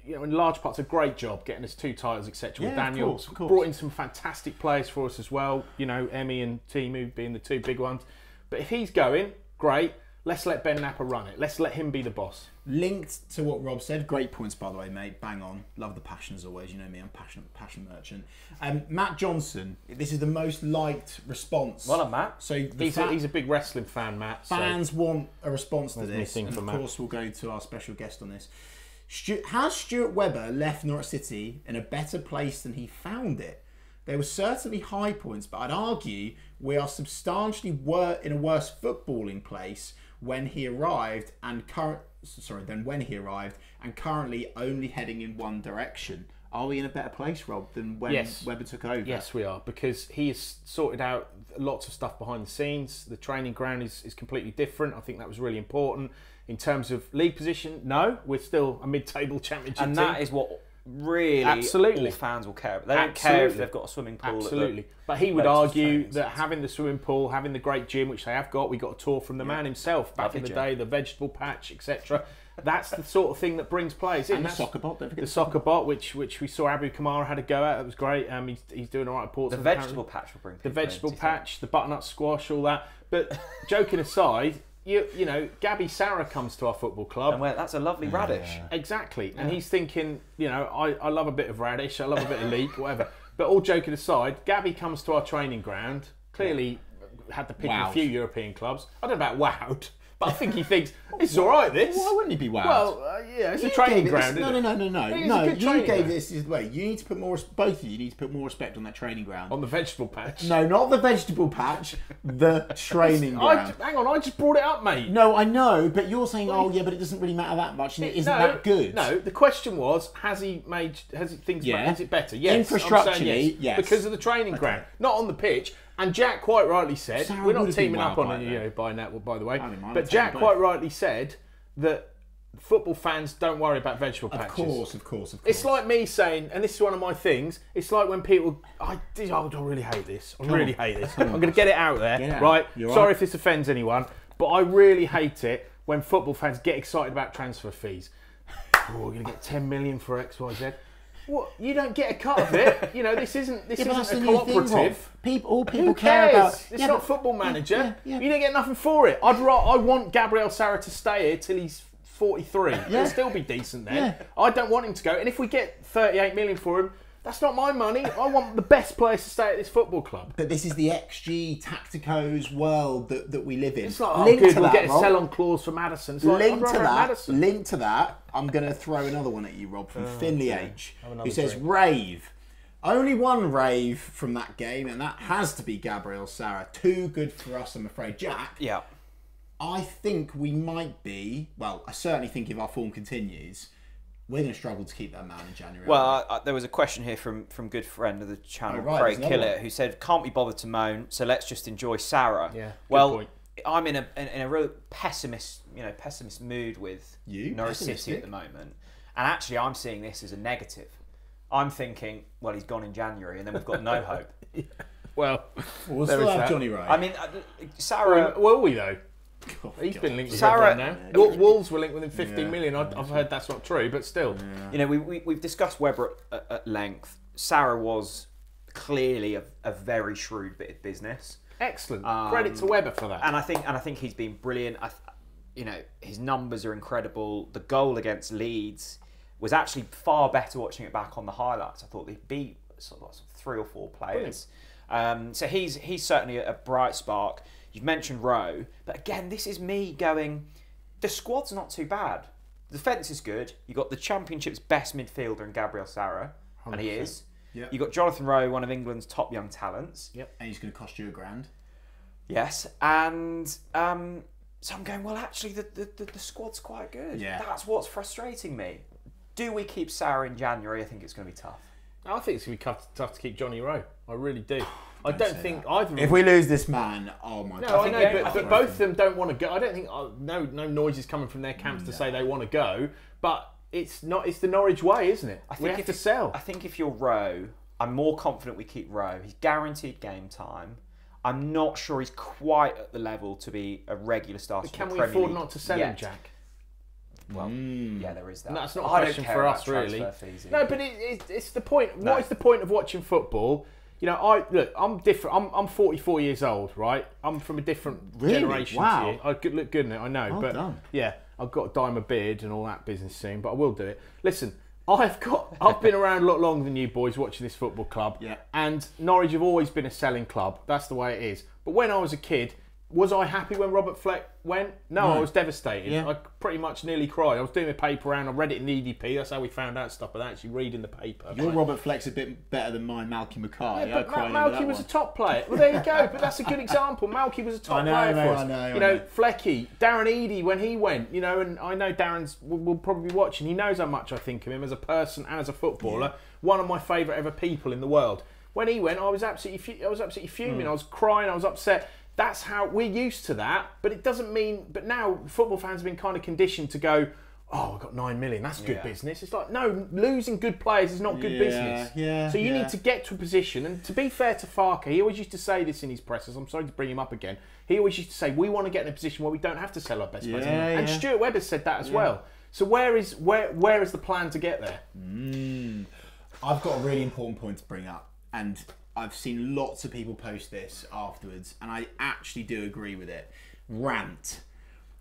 you know, in large parts, a great job getting us two titles, et cetera. Yeah, with Daniel, of course, of course. Brought in some fantastic players for us as well. You know, Emmy and Timu being the two big ones. But if he's going, great. Let's let Ben Knapper run it. Let's let him be the boss. Linked to what Rob said, great points, by the way, mate. Bang on. Love the passion as always. You know me, I'm passionate, passion merchant. Um, Matt Johnson, this is the most liked response. Well done, Matt. So he's, a, he's a big wrestling fan, Matt. Fans so want a response to this. And of Matt. course, we'll go to our special guest on this. Stu Has Stuart Webber left Norwich City in a better place than he found it? There were certainly high points, but I'd argue we are substantially wor in a worse footballing place when he arrived and current sorry then when he arrived and currently only heading in one direction. Are we in a better place, Rob, than when yes. Webber took over? Yes, we are, because he has sorted out lots of stuff behind the scenes. The training ground is, is completely different. I think that was really important. In terms of league position, no, we're still a mid-table championship and team. And that is what really Absolutely. all fans will care about. They don't Absolutely. care if they've got a swimming pool. Absolutely. The, but he would argue that having the swimming pool, having the great gym, which they have got, we got a tour from the yeah. man himself back Lovely in the gym. day, the vegetable patch, et cetera. That's the sort of thing that brings players in. And the soccer bot. The, the soccer bot, which which we saw Abu Kamara had a go at. That was great. Um, he's, he's doing all right at Portsmouth. The vegetable patch will bring people in. The vegetable patch, the butternut squash, all that. But joking aside... You, you know, Gabby Sara comes to our football club. And where, that's a lovely radish. Yeah. Exactly. Yeah. And he's thinking, you know, I, I love a bit of radish, I love a bit of leek, whatever. But all joking aside, Gabby comes to our training ground, clearly yeah. had the pick of a few European clubs. I don't know about wowed, but I think he thinks, it's all right, this. Why wouldn't he be wowed? Well, uh, yeah, it's you a training ground, this, isn't no, it? No, no, no, no. No, you gave ground. this is way. You need to put more, both of you need to put more respect on that training ground. On the vegetable patch? No, not the vegetable patch, the training ground. I, hang on, I just brought it up, mate. No, I know, but you're saying, well, oh, yeah, but it doesn't really matter that much, and it, it isn't no, that good. No, the question was, has he made, has it, things yeah. made, is it better? Yes. Infrastructurally, yes, yes. Because of the training okay. ground, not on the pitch. And Jack quite rightly said, Sarah we're not teaming up on you know, by that, by the way, but Jack quite rightly said that football fans don't worry about vegetable patches. Of course, of course, of course. It's like me saying, and this is one of my things, it's like when people, I, oh, I really hate this, I really hate this, I'm going to get it out there, yeah, right? Sorry right. if this offends anyone, but I really hate it when football fans get excited about transfer fees. Oh, we're going to get ten million for X Y Z. What? You don't get a cut of it. You know, this isn't this yeah, isn't a cooperative. Thing, people, all people Who cares? care about. It's yeah, not football manager. Yeah, yeah, yeah. You don't get nothing for it. I'd rather, I want Gabriel Sara to stay here till he's forty-three. Yeah. He'll still be decent then. Yeah. I don't want him to go. And if we get thirty-eight million for him, that's not my money. I want the best players to stay at this football club. But this is the X G, Tacticos world that, that we live in. It's like, oh, link good, to we'll that, get a Rob. sell on clause for Maddison. Like, link to that, Maddison. Link to that, I'm going to throw another one at you, Rob, from oh, Finley yeah. H, who says, drink. rave. Only one rave from that game, and that has to be Gabriel Sara. Too good for us, I'm afraid. Jack, yeah. I think we might be, well, I certainly think if our form continues, we're going to struggle to keep that man in January. Well, I, I, there was a question here from, from good friend of the channel, oh, right, Craig Killett, who said, can't be bothered to moan, so let's just enjoy Sarah. Yeah, well, good point. I'm in a in, in a real pessimist, you know, pessimist mood with you? Norwich City at the moment. And actually, I'm seeing this as a negative. I'm thinking, well, he's gone in January, and then we've got no hope. yeah. Well, we'll still have that. Johnny Rowe. I mean, Sarah... Well, will we, though? Oh, He's God. been linked with Sara now. Yeah. Wolves were linked with him fifteen yeah. million. I, I've heard that's not true, but still. Yeah. You know, we, we, we've discussed Webber at, at length. Sara was clearly a, a very shrewd bit of business. Excellent. Um, Credit to Webber for that. And I think, and I think he's been brilliant. I, you know, his numbers are incredible. The goal against Leeds was actually far better watching it back on the highlights. I thought they beat sort of three or four players. Um, so he's he's certainly a bright spark. You've mentioned Rowe, but again, this is me going, the squad's not too bad. The defence is good. You've got the Championship's best midfielder in Gabriel Sara, one hundred percent. And he is. Yep. You've got Jonathan Rowe, one of England's top young talents. Yep. And he's going to cost you a grand. Yes, and um, so I'm going, well, actually, the, the, the, the squad's quite good. Yeah. That's what's frustrating me. Do we keep Sara in January? I think it's going to be tough. I think it's going to be tough, tough to keep Johnny Rowe. I really do. I don't, don't think that. either. If we lose this man, oh my no, god! No, I know, but, but both of them don't want to go. I don't think oh, no no noise is coming from their camps no. to say they want to go. But it's not. It's the Norwich way, isn't it? I think we have if, to sell. I think if you're Rowe, I'm more confident we keep Rowe. He's guaranteed game time. I'm not sure he's quite at the level to be a regular starter. But can we afford not to sell him, Jack? Well, mm. yeah, there is that. No, that's not a I question for us, really. Fees, no, but it, it, it's the point. No. What is the point of watching football? You know, I look. I'm different. I'm I'm forty-four years old, right? I'm from a different really? generation. Wow. To you. I could look good in it, I know, well but done. yeah, I've got to dye my beard and all that business soon, but I will do it. Listen, I've got. I've been around a lot longer than you boys watching this football club. Yeah. And Norwich have always been a selling club. That's the way it is. But when I was a kid, was I happy when Robert Fleck went? No, no. I was devastated. Yeah. I pretty much nearly cried. I was doing a paper round. I read it in the E D P. That's how we found out stuff. But actually reading the paper. Your like, Robert Fleck's a bit better than mine, Malky McCarty. Yeah, but Ma Malky was one. a top player. Well, there you go. But that's a good example. Malky was a top I know, player mate, for us. I know, you I know, know, Flecky, Darren Eady when he went. You know, and I know Darren's will, will probably be watching. He knows how much I think of him as a person and as a footballer. Yeah. One of my favourite ever people in the world. When he went, I was absolutely, I was absolutely fuming. Mm. I was crying. I was upset. That's how we're used to that, but it doesn't mean. But now football fans have been kind of conditioned to go, "Oh, I got nine million. That's good yeah. business." It's like, no, losing good players is not good yeah, business. Yeah. So you yeah. need to get to a position. And to be fair to Farke, he always used to say this in his pressers. I'm sorry to bring him up again. He always used to say, "We want to get in a position where we don't have to sell our best yeah, players." And yeah. Stuart Webber said that as yeah. well. So where is where where is the plan to get there? Mm. I've got a really important point to bring up, and I've seen lots of people post this afterwards, and I actually do agree with it. Rant.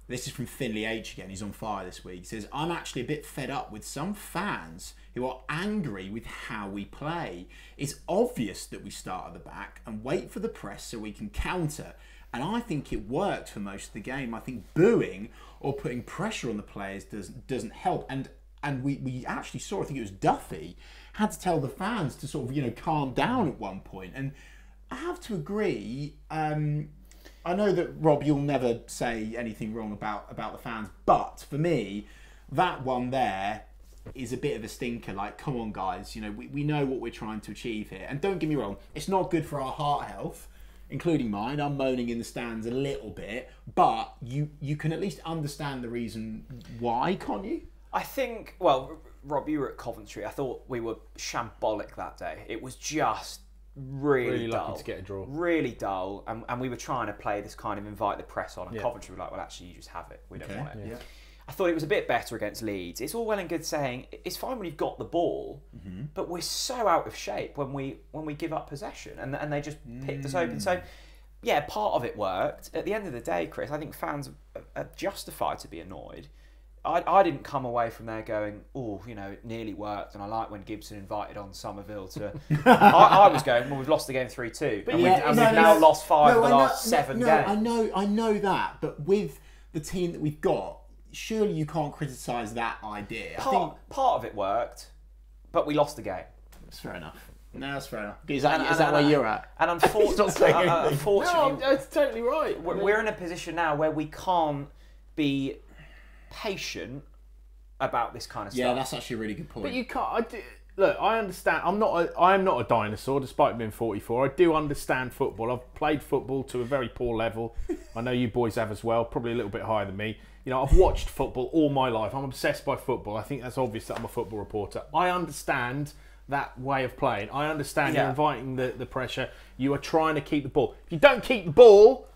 This is from Finley H again. He's on fire this week. He says, I'm actually a bit fed up with some fans who are angry with how we play. It's obvious that we start at the back and wait for the press so we can counter. And I think it worked for most of the game. I think booing or putting pressure on the players does, doesn't help. And and we, we actually saw, I think it was Duffy, had to tell the fans to sort of, you know, calm down at one point. And I have to agree, um, I know that, Rob, you'll never say anything wrong about, about the fans, but for me, that one there is a bit of a stinker. Like, come on, guys, you know, we, we know what we're trying to achieve here. And don't get me wrong, it's not good for our heart health, including mine. I'm moaning in the stands a little bit, but you, you can at least understand the reason why, can't you? I think, well, Rob, you were at Coventry. I thought we were shambolic that day. It was just really, really dull. Lucky to get a draw. Really dull. And, and we were trying to play this kind of invite the press on. And yeah. Coventry were like, well, actually, you just have it. We don't okay. want it. Yeah. I thought it was a bit better against Leeds. It's all well and good saying, it's fine when you've got the ball, mm-hmm. but we're so out of shape when we when we give up possession. And, and they just picked mm. us open. So, yeah, part of it worked. At the end of the day, Chris, I think fans are justified to be annoyed. I, I didn't come away from there going, oh, you know, it nearly worked. And I like when Gibson invited on Somerville to... I, I was going, well, we've lost the game three two. And, yeah, we, and no, we've now lost five no, of the I last know, seven no, games. I know, I know that. But with the team that we've got, surely you can't criticise that idea. Part, I think... part of it worked, but we lost the game. That's fair enough. No, that's fair enough. Is that, and, is and, that and, where and, you're at? And unfortunately... uh, unfortunately no, that's totally right. We're, we're in a position now where we can't be... patient about this kind of stuff. Yeah, that's actually a really good point. But you can't. I do, look, I understand. I'm not. A, I am not a dinosaur, despite being forty-four. I do understand football. I've played football to a very poor level. I know you boys have as well. Probably a little bit higher than me. You know, I've watched football all my life. I'm obsessed by football. I think that's obvious that I'm a football reporter. I understand that way of playing. I understand yeah. you're inviting the the pressure. You are trying to keep the ball. If you don't keep the ball,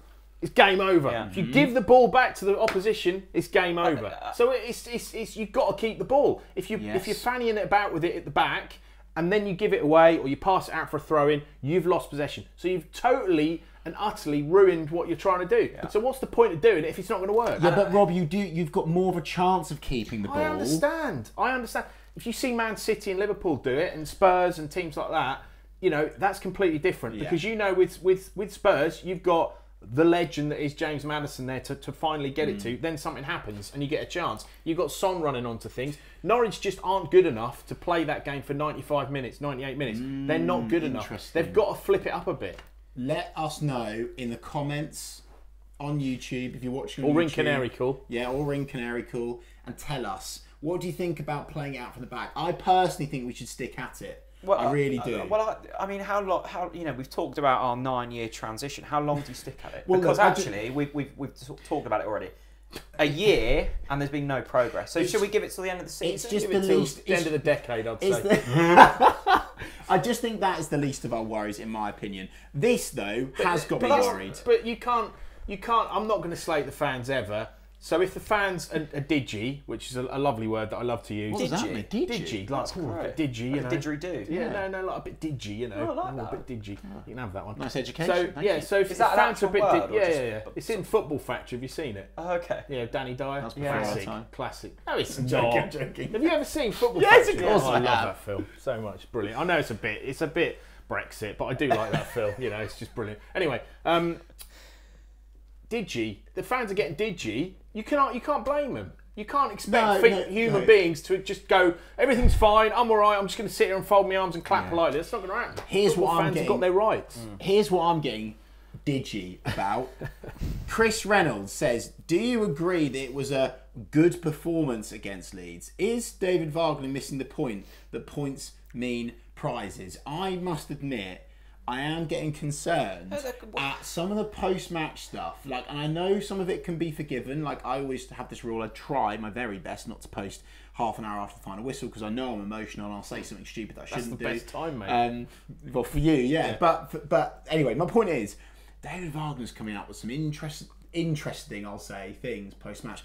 it's game over. Yeah. If you mm-hmm. give the ball back to the opposition, it's game over. So it's, it's, it's you've got to keep the ball. If you yes. if you're fannying it about with it at the back, and then you give it away or you pass it out for a throw in, you've lost possession. So you've totally and utterly ruined what you're trying to do. Yeah. So what's the point of doing it if it's not going to work? Yeah, but Rob, you do you've got more of a chance of keeping the ball. I understand. I understand. If you see Man City and Liverpool do it, and Spurs and teams like that, you know that's completely different yeah. because you know with with with Spurs you've got the legend that is James Maddison there to, to finally get mm. it to, then something happens and you get a chance. You've got Son running onto things. Norwich just aren't good enough to play that game for ninety-five minutes, ninety-eight minutes. Mm, They're not good enough. They've got to flip it up a bit. Let us know in the comments on YouTube if you're watching on or YouTube. Or ring Canary Call. Yeah, or ring Canary Call and tell us What do you think about playing it out from the back? I personally think we should stick at it. Well, I really do. Uh, well, I, I mean, how long? How you know? We've talked about our nine-year transition. How long do you stick at it? Well, because look, actually, we've we've we've talked about it already. A year and there's been no progress. So it's, should we give it till the end of the season? It's just give the it least the end of the decade, I'd say. The, I just think that is the least of our worries, in my opinion. This though but, has got me worried. But you can't, you can't. I'm not going to slate the fans ever. So if the fans are, are digi, which is a, a lovely word that I love to use. What does that mean? Digi, digi, like cool, a bit digi, you like know. A didgeridoo. Yeah, yeah, no, no, like a bit digi, you know. Oh, I like that. A bit digi. Oh. You can have that one. Nice education. So Thank yeah, you. so if is that an actual a bit word? Yeah, yeah, yeah. It's in Football Factory. Have you seen it? Oh, okay. Yeah, Danny Dyer. That's yeah. classic. Time. Classic. No, it's not. I'm joking. Have you ever seen Football Factory? Yes, of course. I love that film so much. Brilliant. I know it's a bit, it's a bit Brexit, but I do like that film. You know, it's just brilliant. Anyway. um... Digi, the fans are getting digi. You cannot, you can't blame them. You can't expect no, no, human no. beings to just go. Everything's fine. I'm all right. I'm just going to sit here and fold my arms and clap yeah. politely. That's not going to happen. Here's Football what I'm fans getting. Have got their rights. Mm. Here's what I'm getting digi about. Chris Reynolds says, "Do you agree that it was a good performance against Leeds? Is David Farquhar missing the point that points mean prizes? I must admit." I am getting concerned at some of the post-match stuff. Like, and I know some of it can be forgiven. Like, I always have this rule. I try my very best not to post half an hour after the final whistle because I know I'm emotional and I'll say something stupid that I shouldn't do. That's the best time, mate. Um, well, for you, yeah. yeah. But but anyway, my point is, David Wagner's coming up with some interest, interesting, I'll say, things post-match.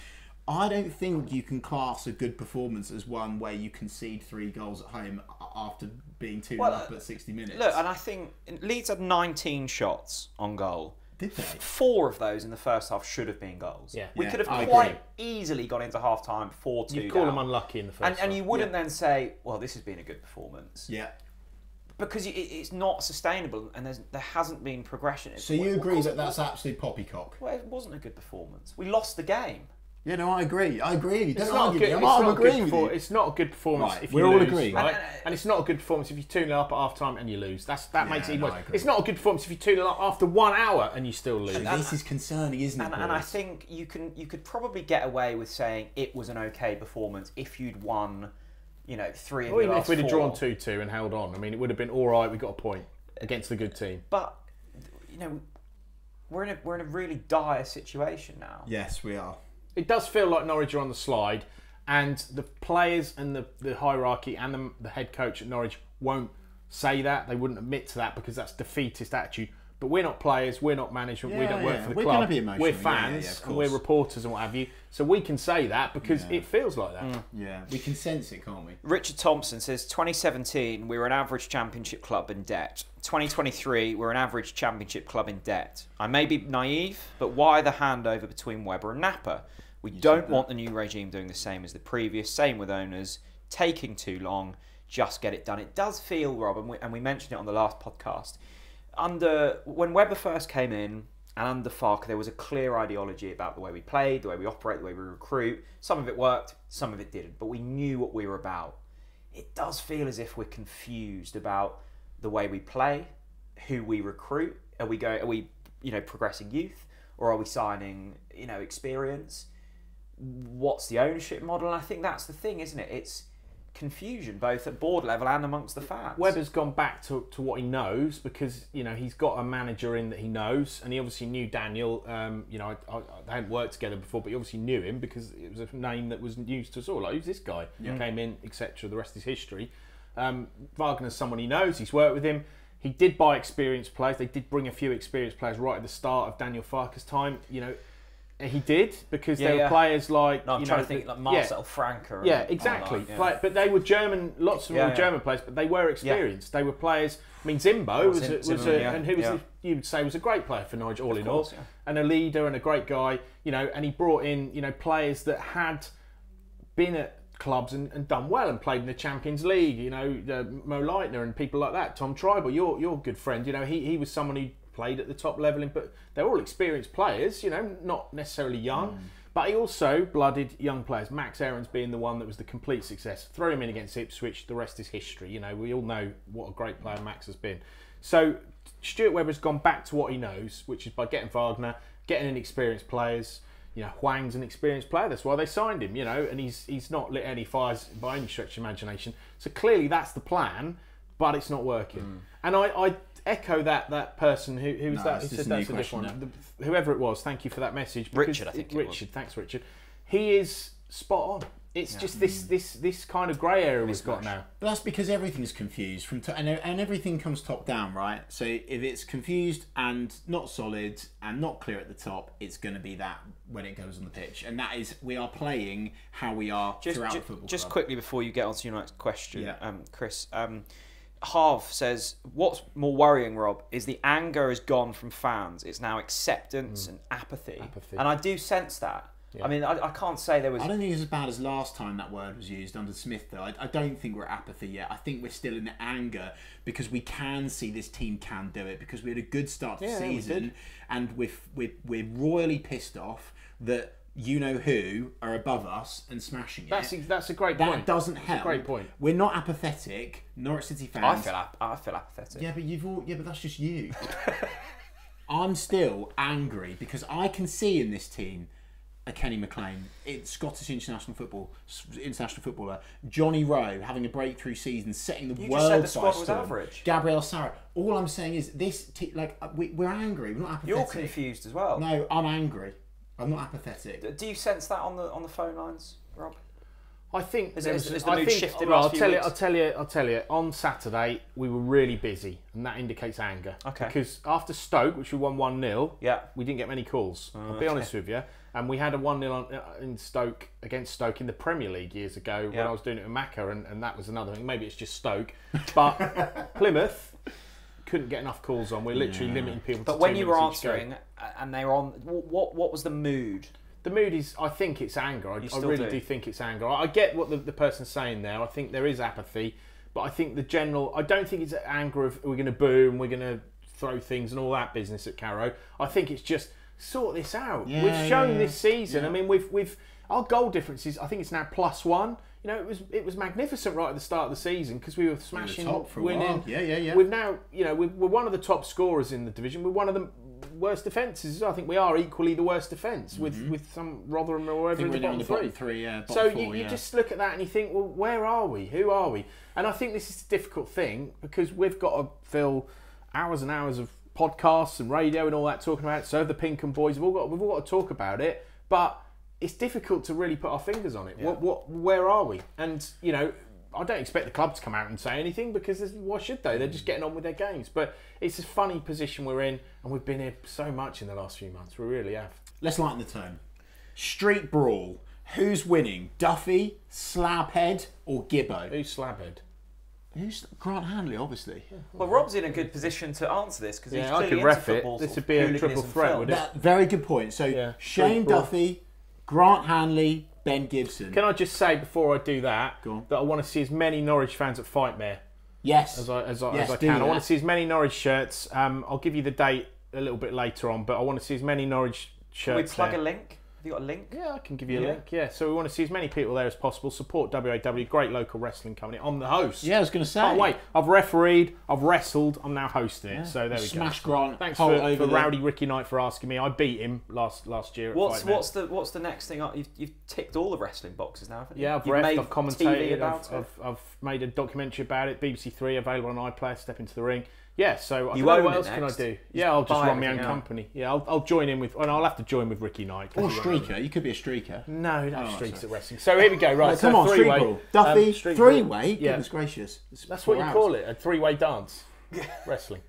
I don't think you can class a good performance as one where you concede three goals at home after being two well, up at sixty minutes. Look, and I think Leeds had nineteen shots on goal. Did they? Four of those in the first half should have been goals. Yeah, we yeah, could have I quite agree. easily gone into half time four two. You call them unlucky in the first half, and, and you wouldn't yeah. then say, "Well, this has been a good performance." Yeah. Because it's not sustainable, and there's, there hasn't been progression. It's, so you well, agree that that's absolute poppycock? Well, it wasn't a good performance. We lost the game. Yeah, no, I agree. I agree. It's not, good, it's, not agreeing with you. It's not a good performance. Right, if we're you all lose, agreeing, right? And, and, and it's not a good performance if you two nil up at half time and you lose. That's that yeah, makes it no, worse. It's not a good performance if you two nil up after one hour and you still lose. And, and, this is concerning, isn't and, it? And, and I think you can you could probably get away with saying it was an okay performance if you'd won, you know, three. Or well, even if we'd have drawn two two and held on, I mean, it would have been all right. We got a point against a good team. But you know, we're in a we're in a really dire situation now. Yes, we are. It does feel like Norwich are on the slide, and the players and the, the hierarchy and the, the head coach at Norwich won't say that. They wouldn't admit to that because that's defeatist attitude. But we're not players, we're not management, yeah, we don't yeah. work for the we're club. Gonna be emotional. We're fans, yeah, yeah, and we're reporters and what have you. So we can say that because yeah. it feels like that. Mm. Yeah, we can sense it, can't we? Richard Thompson says, twenty seventeen, we were an average championship club in debt. twenty twenty-three, we're an average championship club in debt. I may be naive, but why the handover between Webber and Knapper? We you don't want the new regime doing the same as the previous, same with owners, taking too long, just get it done. It does feel, Rob, and we, and we mentioned it on the last podcast, under when Webber first came in and under Farke, there was a clear ideology about the way we played, the way we operate, the way we recruit. Some of it worked, some of it didn't, but we knew what we were about. It does feel as if we're confused about the way we play, who we recruit. Are we going, are we, you know, progressing youth, or are we signing, you know, experience? What's the ownership model? And I think that's the thing, isn't it? It's confusion both at board level and amongst the fans. Webber's gone back to, to what he knows because, you know, he's got a manager in that he knows, and he obviously knew Daniel. Um, you know, I, I, they hadn't worked together before, but he obviously knew him because it was a name that was news to us all. Like, who's this guy? Yeah. He came in, et cetera. The rest is history. Um, Wagner's someone he knows. He's worked with him. He did buy experienced players. They did bring a few experienced players right at the start of Daniel Farke's time. You know, he did, because yeah, there yeah. were players like... No, I'm you trying know, to think, like Marcel yeah. Franker. Yeah, exactly. Like, yeah. Play, but they were German, lots of yeah, yeah. German players, but they were experienced. Yeah. They were players... I mean, Zimbo, was, was, was a, yeah. and who was yeah. a, you would say was a great player for Norwich, all of in course, all, yeah. and a leader and a great guy, you know, and he brought in, you know, players that had been at clubs and, and done well and played in the Champions League, you know, uh, Mo Leitner and people like that. Tom Tribal, your, your good friend, you know, he, he was someone who... played at the top level, but they're all experienced players, you know, not necessarily young. Mm. But he also blooded young players. Max Ahrens being the one that was the complete success. Throw him in against Ipswich, the rest is history. You know, we all know what a great player Max has been. So Stuart Webber's gone back to what he knows, which is by getting Wagner, getting in experienced players, you know, Hwang's an experienced player. That's why they signed him, you know, and he's he's not lit any fires by any stretch of imagination. So clearly that's the plan, but it's not working. Mm. And I, I echo that that person who who's no, that who said that's a different one. The, whoever it was, thank you for that message. Richard, I think. It, it Richard, was. thanks, Richard. He is spot on. It's yeah. just this this this kind of grey area we've got now. But that's because everything's confused from to and, and everything comes top down, right? So if it's confused and not solid and not clear at the top, it's going to be that when it goes on the pitch. And that is, we are playing how we are just, throughout just, the football. Just club. quickly before you get on to your next question, yeah. um, Chris. Um, Harv says, what's more worrying, Rob, is the anger is gone from fans. It's now acceptance mm. and apathy. apathy. And I do sense that. Yeah. I mean, I, I can't say there was... I don't think it's as bad as last time that word was used under Smith, though. I, I don't think we're at apathy yet. I think we're still in the anger because we can see this team can do it, because we had a good start to the yeah, season and we're, we're, we're royally pissed off that you-know-who are above us and smashing it. That's a, that's a great that point. That doesn't that's help. A great point. We're not apathetic, Norwich City fans. I feel, ap I feel apathetic. Yeah, but you've all, yeah, but that's just you. I'm still angry because I can see in this team... A Kenny McLean, it's Scottish international football, international footballer. Johnny Rowe having a breakthrough season, setting the you world. You said the squad was average. Gabriel Sara. All I'm saying is this: t like we, we're angry, we're not apathetic. You're confused as well. No, I'm angry. I'm not apathetic. Do you sense that on the on the phone lines, Rob? I think is, is, is the mood shifted last few weeks? I'll tell you. I'll tell you. On Saturday, we were really busy, and that indicates anger. Okay. Because after Stoke, which we won one nil, yeah, we didn't get many calls. Uh, I'll be honest okay. with you. And we had a one nil on, in Stoke against Stoke in the Premier League years ago yeah. when I was doing it in Macca, and, and that was another thing. Maybe it's just Stoke, but Plymouth couldn't get enough calls on. We're literally yeah. limiting people. But to when you were answering, and they were on, what what was the mood? The mood is, I think it's anger. I, I really do. do think it's anger. I, I get what the, the person's saying there. I think there is apathy, but I think the general, I don't think it's anger of we're going to boo and we're going to throw things and all that business at Caro. I think it's just sort this out. Yeah, we've shown yeah, this season. Yeah. I mean, we've we've our goal differences. I think it's now plus one. You know, it was it was magnificent right at the start of the season because we were smashing, we were top for a winning. While. Yeah, yeah, yeah. We've now, you know, we're, we're one of the top scorers in the division. We're one of the worst defences. I think we are equally the worst defence with mm-hmm. with some Rotherham or whatever in the bottom, the bottom three. three yeah, bottom so four, you, you yeah. just look at that and you think, well, where are we? Who are we? And I think this is a difficult thing because we've got to fill hours and hours of podcasts and radio and all that talking about it. So the Pinkham boys, we've all got we've all got to talk about it, but it's difficult to really put our fingers on it. Yeah. What what where are we? And you know, I don't expect the club to come out and say anything because why should they? They're just getting on with their games. But it's a funny position we're in, and we've been here so much in the last few months. We really have. Let's lighten the tone. Street brawl. Who's winning? Duffy, Slabhead, or Gibbo? Who's Slabhead? Who's Grant Hanley, obviously. Yeah. Well, Rob's in a good position to answer this because yeah, he's clearly into football. This would be a triple threat, would it? That, very good point. So yeah. Shane Duffy, Grant Hanley, Ben Gibson. Can I just say before I do that that I want to see as many Norwich fans at Fightmare? Yes, as I as I, yes, as I can. I want to see as many Norwich shirts. Um, I'll give you the date a little bit later on, but I want to see as many Norwich shirts. Can we plug there. a link? Have you got a link? Yeah, I can give you a yeah. link. Yeah, so we want to see as many people there as possible. Support W A W, great local wrestling company. I'm the host. Yeah, I was going to say. Can't wait. I've refereed, I've wrestled, I'm now hosting it. Yeah. So there we Smash go. Smash Grant. Thanks for, over for Rowdy Ricky Knight for asking me. I beat him last last year. At what's Fight what's the what's the next thing? You've, you've ticked all the wrestling boxes now, haven't you? Yeah, I've you've reffed, I've commentated, I've, I've, I've made a documentary about it. B B C Three available on iPlayer. Step into the ring. Yeah, so I you don't know what else next. can I do? Just yeah, I'll just run my own out. company. Yeah, I'll, I'll join in with, and I'll have to join with Ricky Knight. Or streaker, you could be a streaker. No, no oh, streaks at wrestling. So here we go, right? No, come so on, three way, Duffy, um, three, three way. Yeah. Goodness gracious, it's that's what you hours. call it, a three-way dance. Wrestling,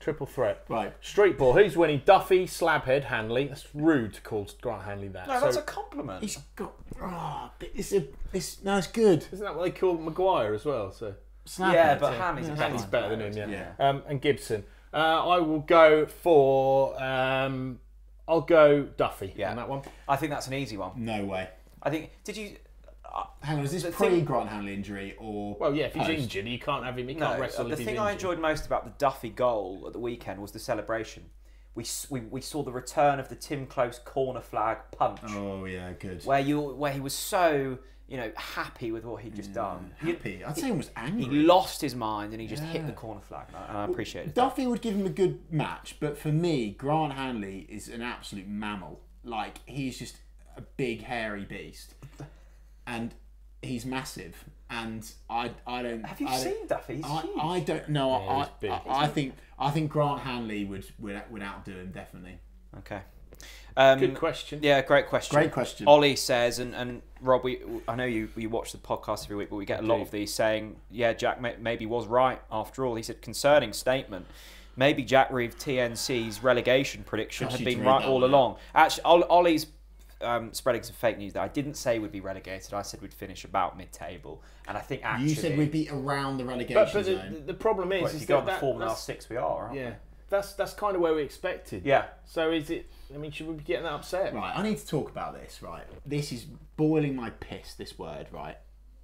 triple threat. Right, street ball. Who's winning? Duffy, Slabhead, Hanley. That's rude to call Grant Hanley that. No, so, that's a compliment. He's got. Ah, oh, it's a. It's no, it's good. Isn't that what they call Maguire as well? So. Snap yeah, but Hanley's yeah, better, better than him, yeah. yeah. Um, and Gibson. Uh, I will go for... Um, I'll go Duffy yeah. on that one. I think that's an easy one. No way. I think... Did you... Uh, Hang on, is this pre-Grant Hanley injury or... Well, yeah, if he's post? injured, you can't have him. He no, can't wrestle uh, The thing injured. I enjoyed most about the Duffy goal at the weekend was the celebration. We, we, we saw the return of the Tim Close corner flag punch. Oh, yeah, good. Where, you, where he was so... you know, happy with what he'd just yeah, done. Happy? I'd say he was angry. He lost his mind and he just yeah. hit the corner flag. And I appreciate well, it. Duffy would give him a good match, but for me, Grant Hanley is an absolute mammal. Like, he's just a big hairy beast, and he's massive. And I, I don't. Have you I seen Duffy? He's I, huge. I don't know. Yeah, I, I, I think, I think Grant Hanley would would would outdo him definitely. Okay. Um, Good question. Yeah, great question. Great question. Ollie says, and, and Rob, we, I know you, you watch the podcast every week, but we get a lot of these saying, yeah, Jack may, maybe was right after all. He said, concerning statement. Maybe Jack Reeve T N C's relegation prediction Gosh, had been right all along. Actually, Ollie's um, spreading some fake news that I didn't say we'd be relegated. I said we'd finish about mid-table. And I think actually... You said we'd be around the relegation but, but zone. The, the problem is... Well, if is you go on the form last six, we are, aren't yeah. we? That's that's kind of where we expected. Yeah. So is it? I mean, should we be getting that upset? Right. I need to talk about this. Right. This is boiling my piss. This word. Right.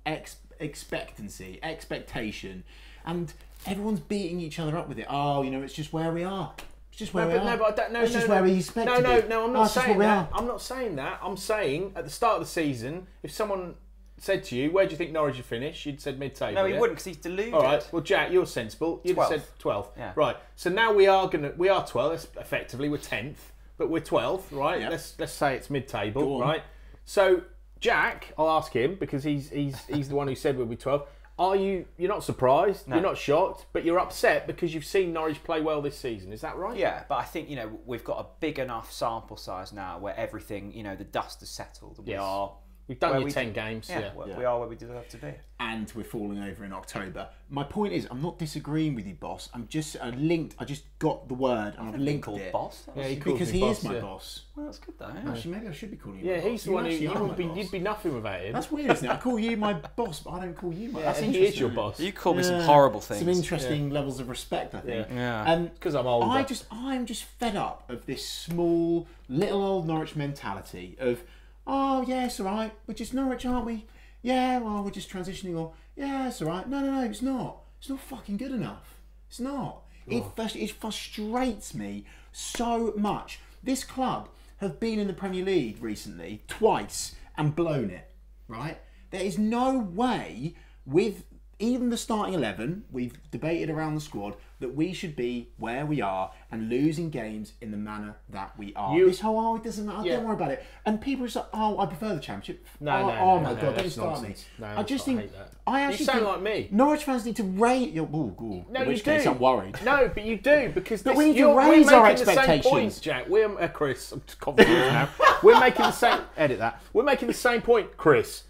Ex expectancy, expectation, and everyone's beating each other up with it. Oh, you know, it's just where we are. It's just where no, we but are. No, but I don't. No, it's no, just no, where no. we expect. No, no, no. I'm not oh, saying that. I'm not saying that. I'm saying at the start of the season, if someone said to you, "Where do you think Norwich would finish?" You'd said mid-table. No, he yeah? wouldn't, because he's deluded. All right. Well, Jack, you're sensible. You'd twelfth. Have said twelfth. Yeah. Right. So now we are gonna we are twelfth. Effectively, we're tenth, but we're twelfth, right? Yep. Let's let's say it's mid-table, right? So Jack, I'll ask him because he's he's he's the one who said we'll be twelfth. Are you you're not surprised? No. You're not shocked, but you're upset because you've seen Norwich play well this season. Is that right? Yeah, but I think you know we've got a big enough sample size now where everything you know the dust has settled. And yes. We are. We've done your we ten games. Yeah, yeah. yeah, we are where we deserve to be. And we're falling over in October. My point is, I'm not disagreeing with you, boss. I'm just I linked. I just got the word, and I've linked called it. Boss. Yeah, he because he boss, is my yeah. boss. Well, that's good though. Actually, maybe I should be calling you. Yeah, my he's boss. the one who you would be. Boss. You'd be nothing without him. That's weird, isn't it? I call you my boss, but I don't call you my. Yeah, that's interesting. He is your boss. You call me yeah. some horrible things. Some interesting yeah. levels of respect, I think. Yeah. And because yeah. um, I'm older. I just I'm just fed up of this small little old Norwich mentality of. Oh, yeah, it's all right. We're just Norwich, aren't we? Yeah, well, we're just transitioning. Or, yeah, it's all right. No, no, no, it's not. It's not fucking good enough. It's not. Oh. It, frust it frustrates me so much. This club have been in the Premier League recently twice and blown it, right? There is no way with even the starting eleven, we've debated around the squad, that we should be where we are and losing games in the manner that we are. You, this whole, oh, it doesn't matter, yeah. don't worry about it. And people are just like, oh, I prefer the Championship. No, oh, no, no, oh my no, God, no, don't start me. No, I just think, I, hate that. I actually You sound think like me. Norwich fans need to raise, oh, oh, no, in which you do. Case I'm worried. No, but you do, because this, but we need to raise we're our expectations. The same point, Jack. We're, uh, Chris, I'm confused now. We're making the same, edit that. We're making the same point, Chris.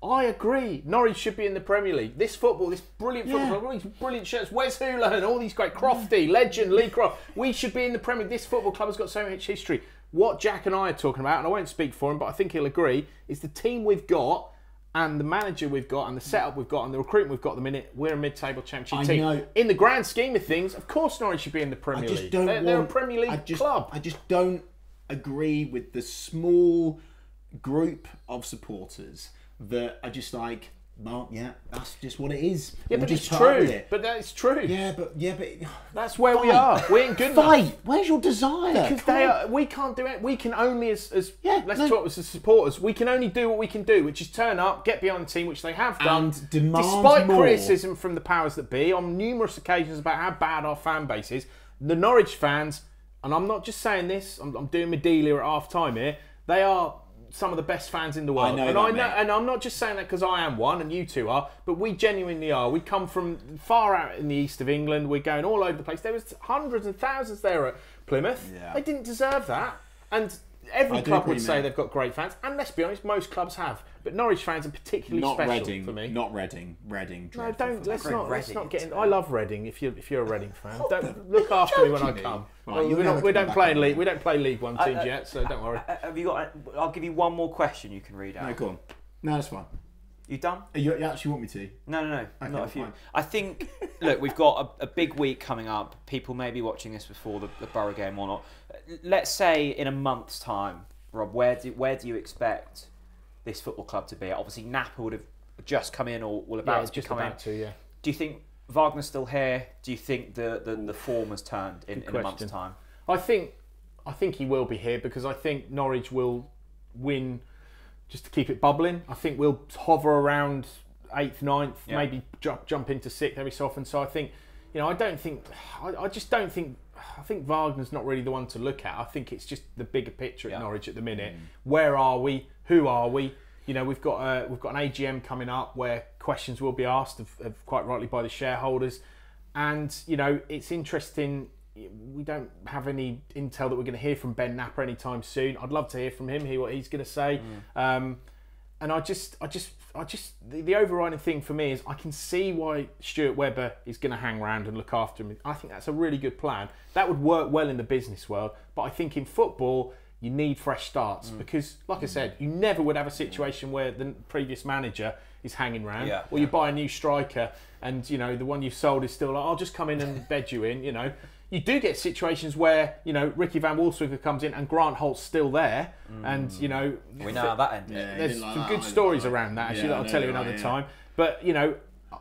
I agree. Norwich should be in the Premier League. This football, this brilliant football, yeah. all these brilliant shirts, Wes Hoolahan, all these great Crofty, legend, Lee Croft. We should be in the Premier League. This football club has got so much history. What Jack and I are talking about, and I won't speak for him, but I think he'll agree, is the team we've got and the manager we've got and the setup we've got and the recruitment we've got at the minute, we're a mid-table Championship I team. Know. In the grand scheme of things, of course Norwich should be in the Premier I just League. Don't they're, want, they're a Premier League I just, club. I just don't agree with the small group of supporters that are just like, well, yeah, that's just what it is. Yeah, we'll but it's true. It. But that's true. Yeah, but yeah, but that's where Fight. we are. We ain't good Fight. enough. Where's your desire? Because they on. are. We can't do it. We can only, as, as yeah, let's no. talk as the supporters. We can only do what we can do, which is turn up, get behind the team, which they have done, and demand despite more. criticism from the powers that be on numerous occasions about how bad our fan base is. The Norwich fans, and I'm not just saying this. I'm, I'm doing Medelia at half time here. They are some of the best fans in the world. I know and that, I know, and I'm not just saying that because I am one and you two are, but we genuinely are. We come from far out in the east of England. We're going all over the place. There was hundreds and thousands there at Plymouth. Yeah. They didn't deserve that. And every I club would say they've got great fans. And let's be honest, most clubs have. But Norwich fans are particularly not special Reading, for me. Not Reading. Reading. No, don't. Let's not, let's not get in. I love Reading. If you're if you're a Reading fan, don't look after me when I come. Right, well, not, we don't play in league. We don't play League One teams uh, uh, yet, so don't worry. Uh, have you got? A, I'll give you one more question. You can read out. No, go on. No, that's fine. You done? You, you actually want me to? No, no, no. Okay, not if you. I think. Look, we've got a, a big week coming up. People may be watching this before the, the Borough game or not. Let's say in a month's time, Rob. Where do where do you expect this football club to be? Obviously, Knapper would have just come in or will about yeah, to just come about in. To, yeah. Do you think Wagner's still here? Do you think the the, the form has turned in, in a month's time? I think I think he will be here because I think Norwich will win just to keep it bubbling. I think we'll hover around eighth, ninth, yeah. maybe jump jump into sixth every so often. So I think you know I don't think I, I just don't think I think Wagner's not really the one to look at. I think it's just the bigger picture at yeah. Norwich at the minute. Mm. Where are we? Who are we? You know, we've got uh, we've got an A G M coming up where questions will be asked, of, of quite rightly, by the shareholders. And, you know, it's interesting. We don't have any intel that we're going to hear from Ben Knapper anytime soon. I'd love to hear from him, hear what he's going to say. Mm. Um, and I just, I just, I just, the, the overriding thing for me is I can see why Stuart Webber is going to hang around and look after him. I think that's a really good plan. That would work well in the business world, but I think in football you need fresh starts mm. because, like mm. I said, you never would have a situation where the previous manager is hanging around, yeah. or you buy a new striker and you know the one you've sold is still like, I'll just come in and bed you in, you know. You do get situations where, you know, Ricky Van Walswicker comes in and Grant Holt's still there. Mm. And, you know... We know how that ended. Yeah, there's like some that, good stories like around that, actually, yeah, that I'll tell you another right, time. Yeah. But, you know,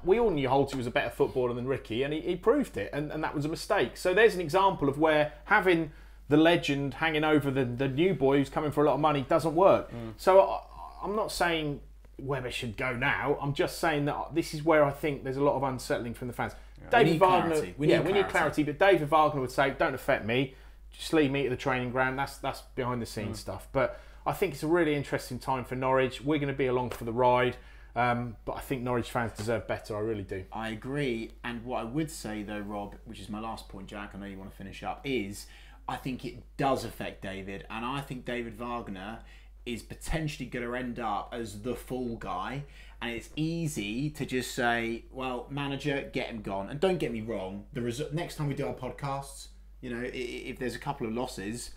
we all knew Holty was a better footballer than Ricky, and he, he proved it, and, and that was a mistake. So there's an example of where having the legend hanging over the, the new boy who's coming for a lot of money doesn't work. Mm. So I, I'm not saying Webber should go now. I'm just saying that this is where I think there's a lot of unsettling from the fans. Yeah, David Wagner, we yeah, need we need clarity. But David Wagner would say, "Don't affect me. Just leave me at the training ground." That's that's behind the scenes mm. stuff. But I think it's a really interesting time for Norwich. We're going to be along for the ride. Um, but I think Norwich fans deserve better. I really do. I agree. And what I would say though, Rob, which is my last point, Jack, I know you want to finish up, is I think it does affect David, and I think David Wagner is potentially going to end up as the fall guy. And it's easy to just say, well, manager, get him gone. And don't get me wrong, the result, next time we do our podcasts, you know, if, if there's a couple of losses,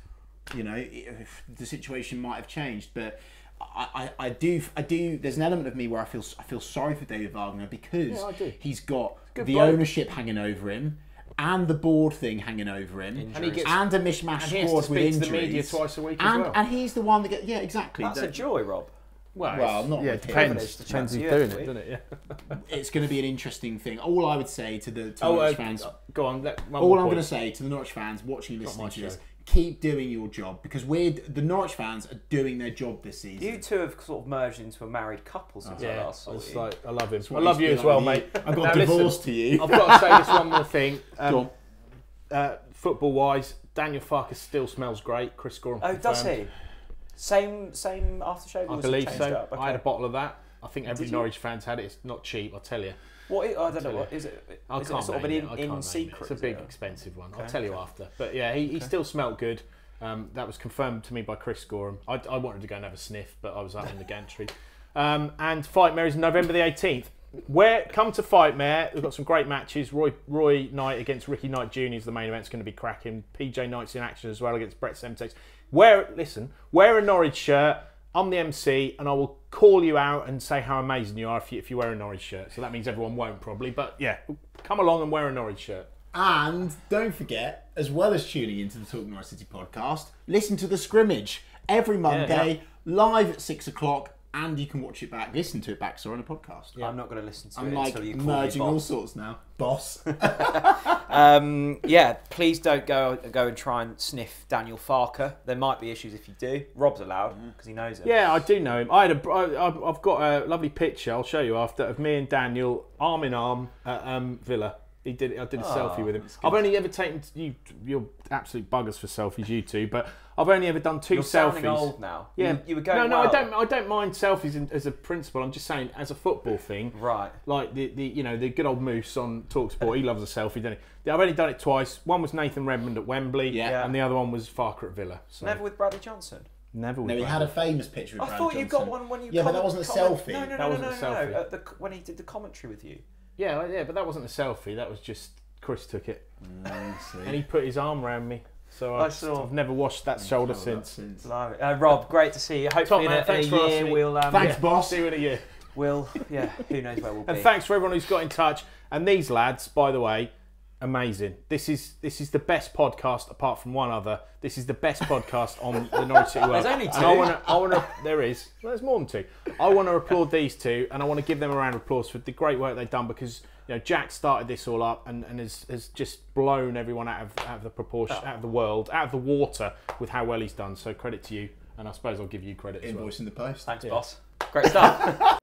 you know, if the situation might have changed. But I, I, I do, I do. There's an element of me where I feel, I feel sorry for David Wagner because yeah, he's got Good the bloke. ownership hanging over him, and the board thing hanging over him, injuries. and he gets, and a mishmash and he has to speak with injuries. To the media twice a week and, as well. And he's the one that gets, yeah, exactly. That's the, a joy, Rob. Well, well not yeah, it depends. Depends who's doing it, doesn't it? Yeah. It's going to be an interesting thing. All I would say to the to oh, Norwich uh, fans, go on. Let, all I'm going to say to the Norwich fans watching and listening to this: keep doing your job, because we're the Norwich fans are doing their job this season. You two have sort of merged into a married couple since oh, I yeah. last saw you. Like, I love him. I love you as well, mate. I've got divorced to you. I've got to say this one more thing. Um, uh, Football-wise, Daniel Farke still smells great. Chris Goreham. Oh, does he? Same, same after show. I believe so. Up. Okay. I had a bottle of that. I think every Norwich fan's had it. It's not cheap, I tell you. What is, I don't know, what is it? Is I can't it sort of an in, it. in secret? It. It's a big, it? expensive one. Okay. I'll tell you after. But yeah, he, he okay. still smelled good. Um, that was confirmed to me by Chris Goreham. I, I wanted to go and have a sniff, but I was out in the gantry. Um, and Fightmare is November the eighteenth. Where come to Fightmare? We've got some great matches. Roy Roy Knight against Ricky Knight Junior is the main event. It's going to be cracking. P J Knight's in action as well against Brett Semtex. Wear listen. Wear a Norwich shirt. I'm the M C, and I will call you out and say how amazing you are if you, if you wear a Norwich shirt. So that means everyone won't probably, but yeah, come along and wear a Norwich shirt. And don't forget, as well as tuning into the Talk Norwich City podcast, listen to The Scrimmage every Monday, yeah, yeah. live at six o'clock, and you can watch it back, listen to it back, so on a podcast. Yeah. I'm not going to listen to I'm it like until you call me boss. I'm like merging all sorts now. Boss. um, yeah, please don't go go and try and sniff Daniel Farke. There might be issues if you do. Rob's allowed because he knows him. Yeah, I do know him. I had a, I, I've got a lovely picture I'll show you after of me and Daniel arm in arm at um, Villa. He did. I did a oh, selfie with him. I've only ever taken you. You're absolute buggers for selfies, you two. But I've only ever done two you're selfies. You're old now. Yeah, you, you were going. No, no, well. I don't. I don't mind selfies in, as a principle. I'm just saying as a football thing. Right. Like the, the you know the good old Moose on Talksport. He loves a selfie, doesn't he? I've only done it twice. One was Nathan Redmond at Wembley. Yeah. yeah. And the other one was Farke at Villa. So. Never with Bradley Johnson. Never. No, he had a famous picture with Bradley Johnson. I thought you got one when you. Yeah, but that wasn't a selfie. No, no, no, no, no, no. At the, when he did the commentary with you. Yeah, yeah, but that wasn't a selfie. That was just Chris took it, mm, and he put his arm around me. So I I saw. I've never washed that shoulder since. since. Uh, Rob, great to see you. Hopefully, Tom, in a, thanks in a for year asking. we'll. Um, thanks, yeah, boss. See you in a year. We'll, yeah. Who knows where we'll be. And thanks for everyone who's got in touch. And these lads, by the way, amazing. This is this is the best podcast apart from one other. This is the best podcast on the Norwich City world. There's only two. And I want to. I want to. There is. There's more than two. I want to applaud these two, and I want to give them a round of applause for the great work they've done. Because you know Jack started this all up, and, and has has just blown everyone out of out of the proportion, oh. out of the world, out of the water with how well he's done. So credit to you, and I suppose I'll give you credit. Invoice as well. in the post. Thanks, yeah. boss. Great stuff.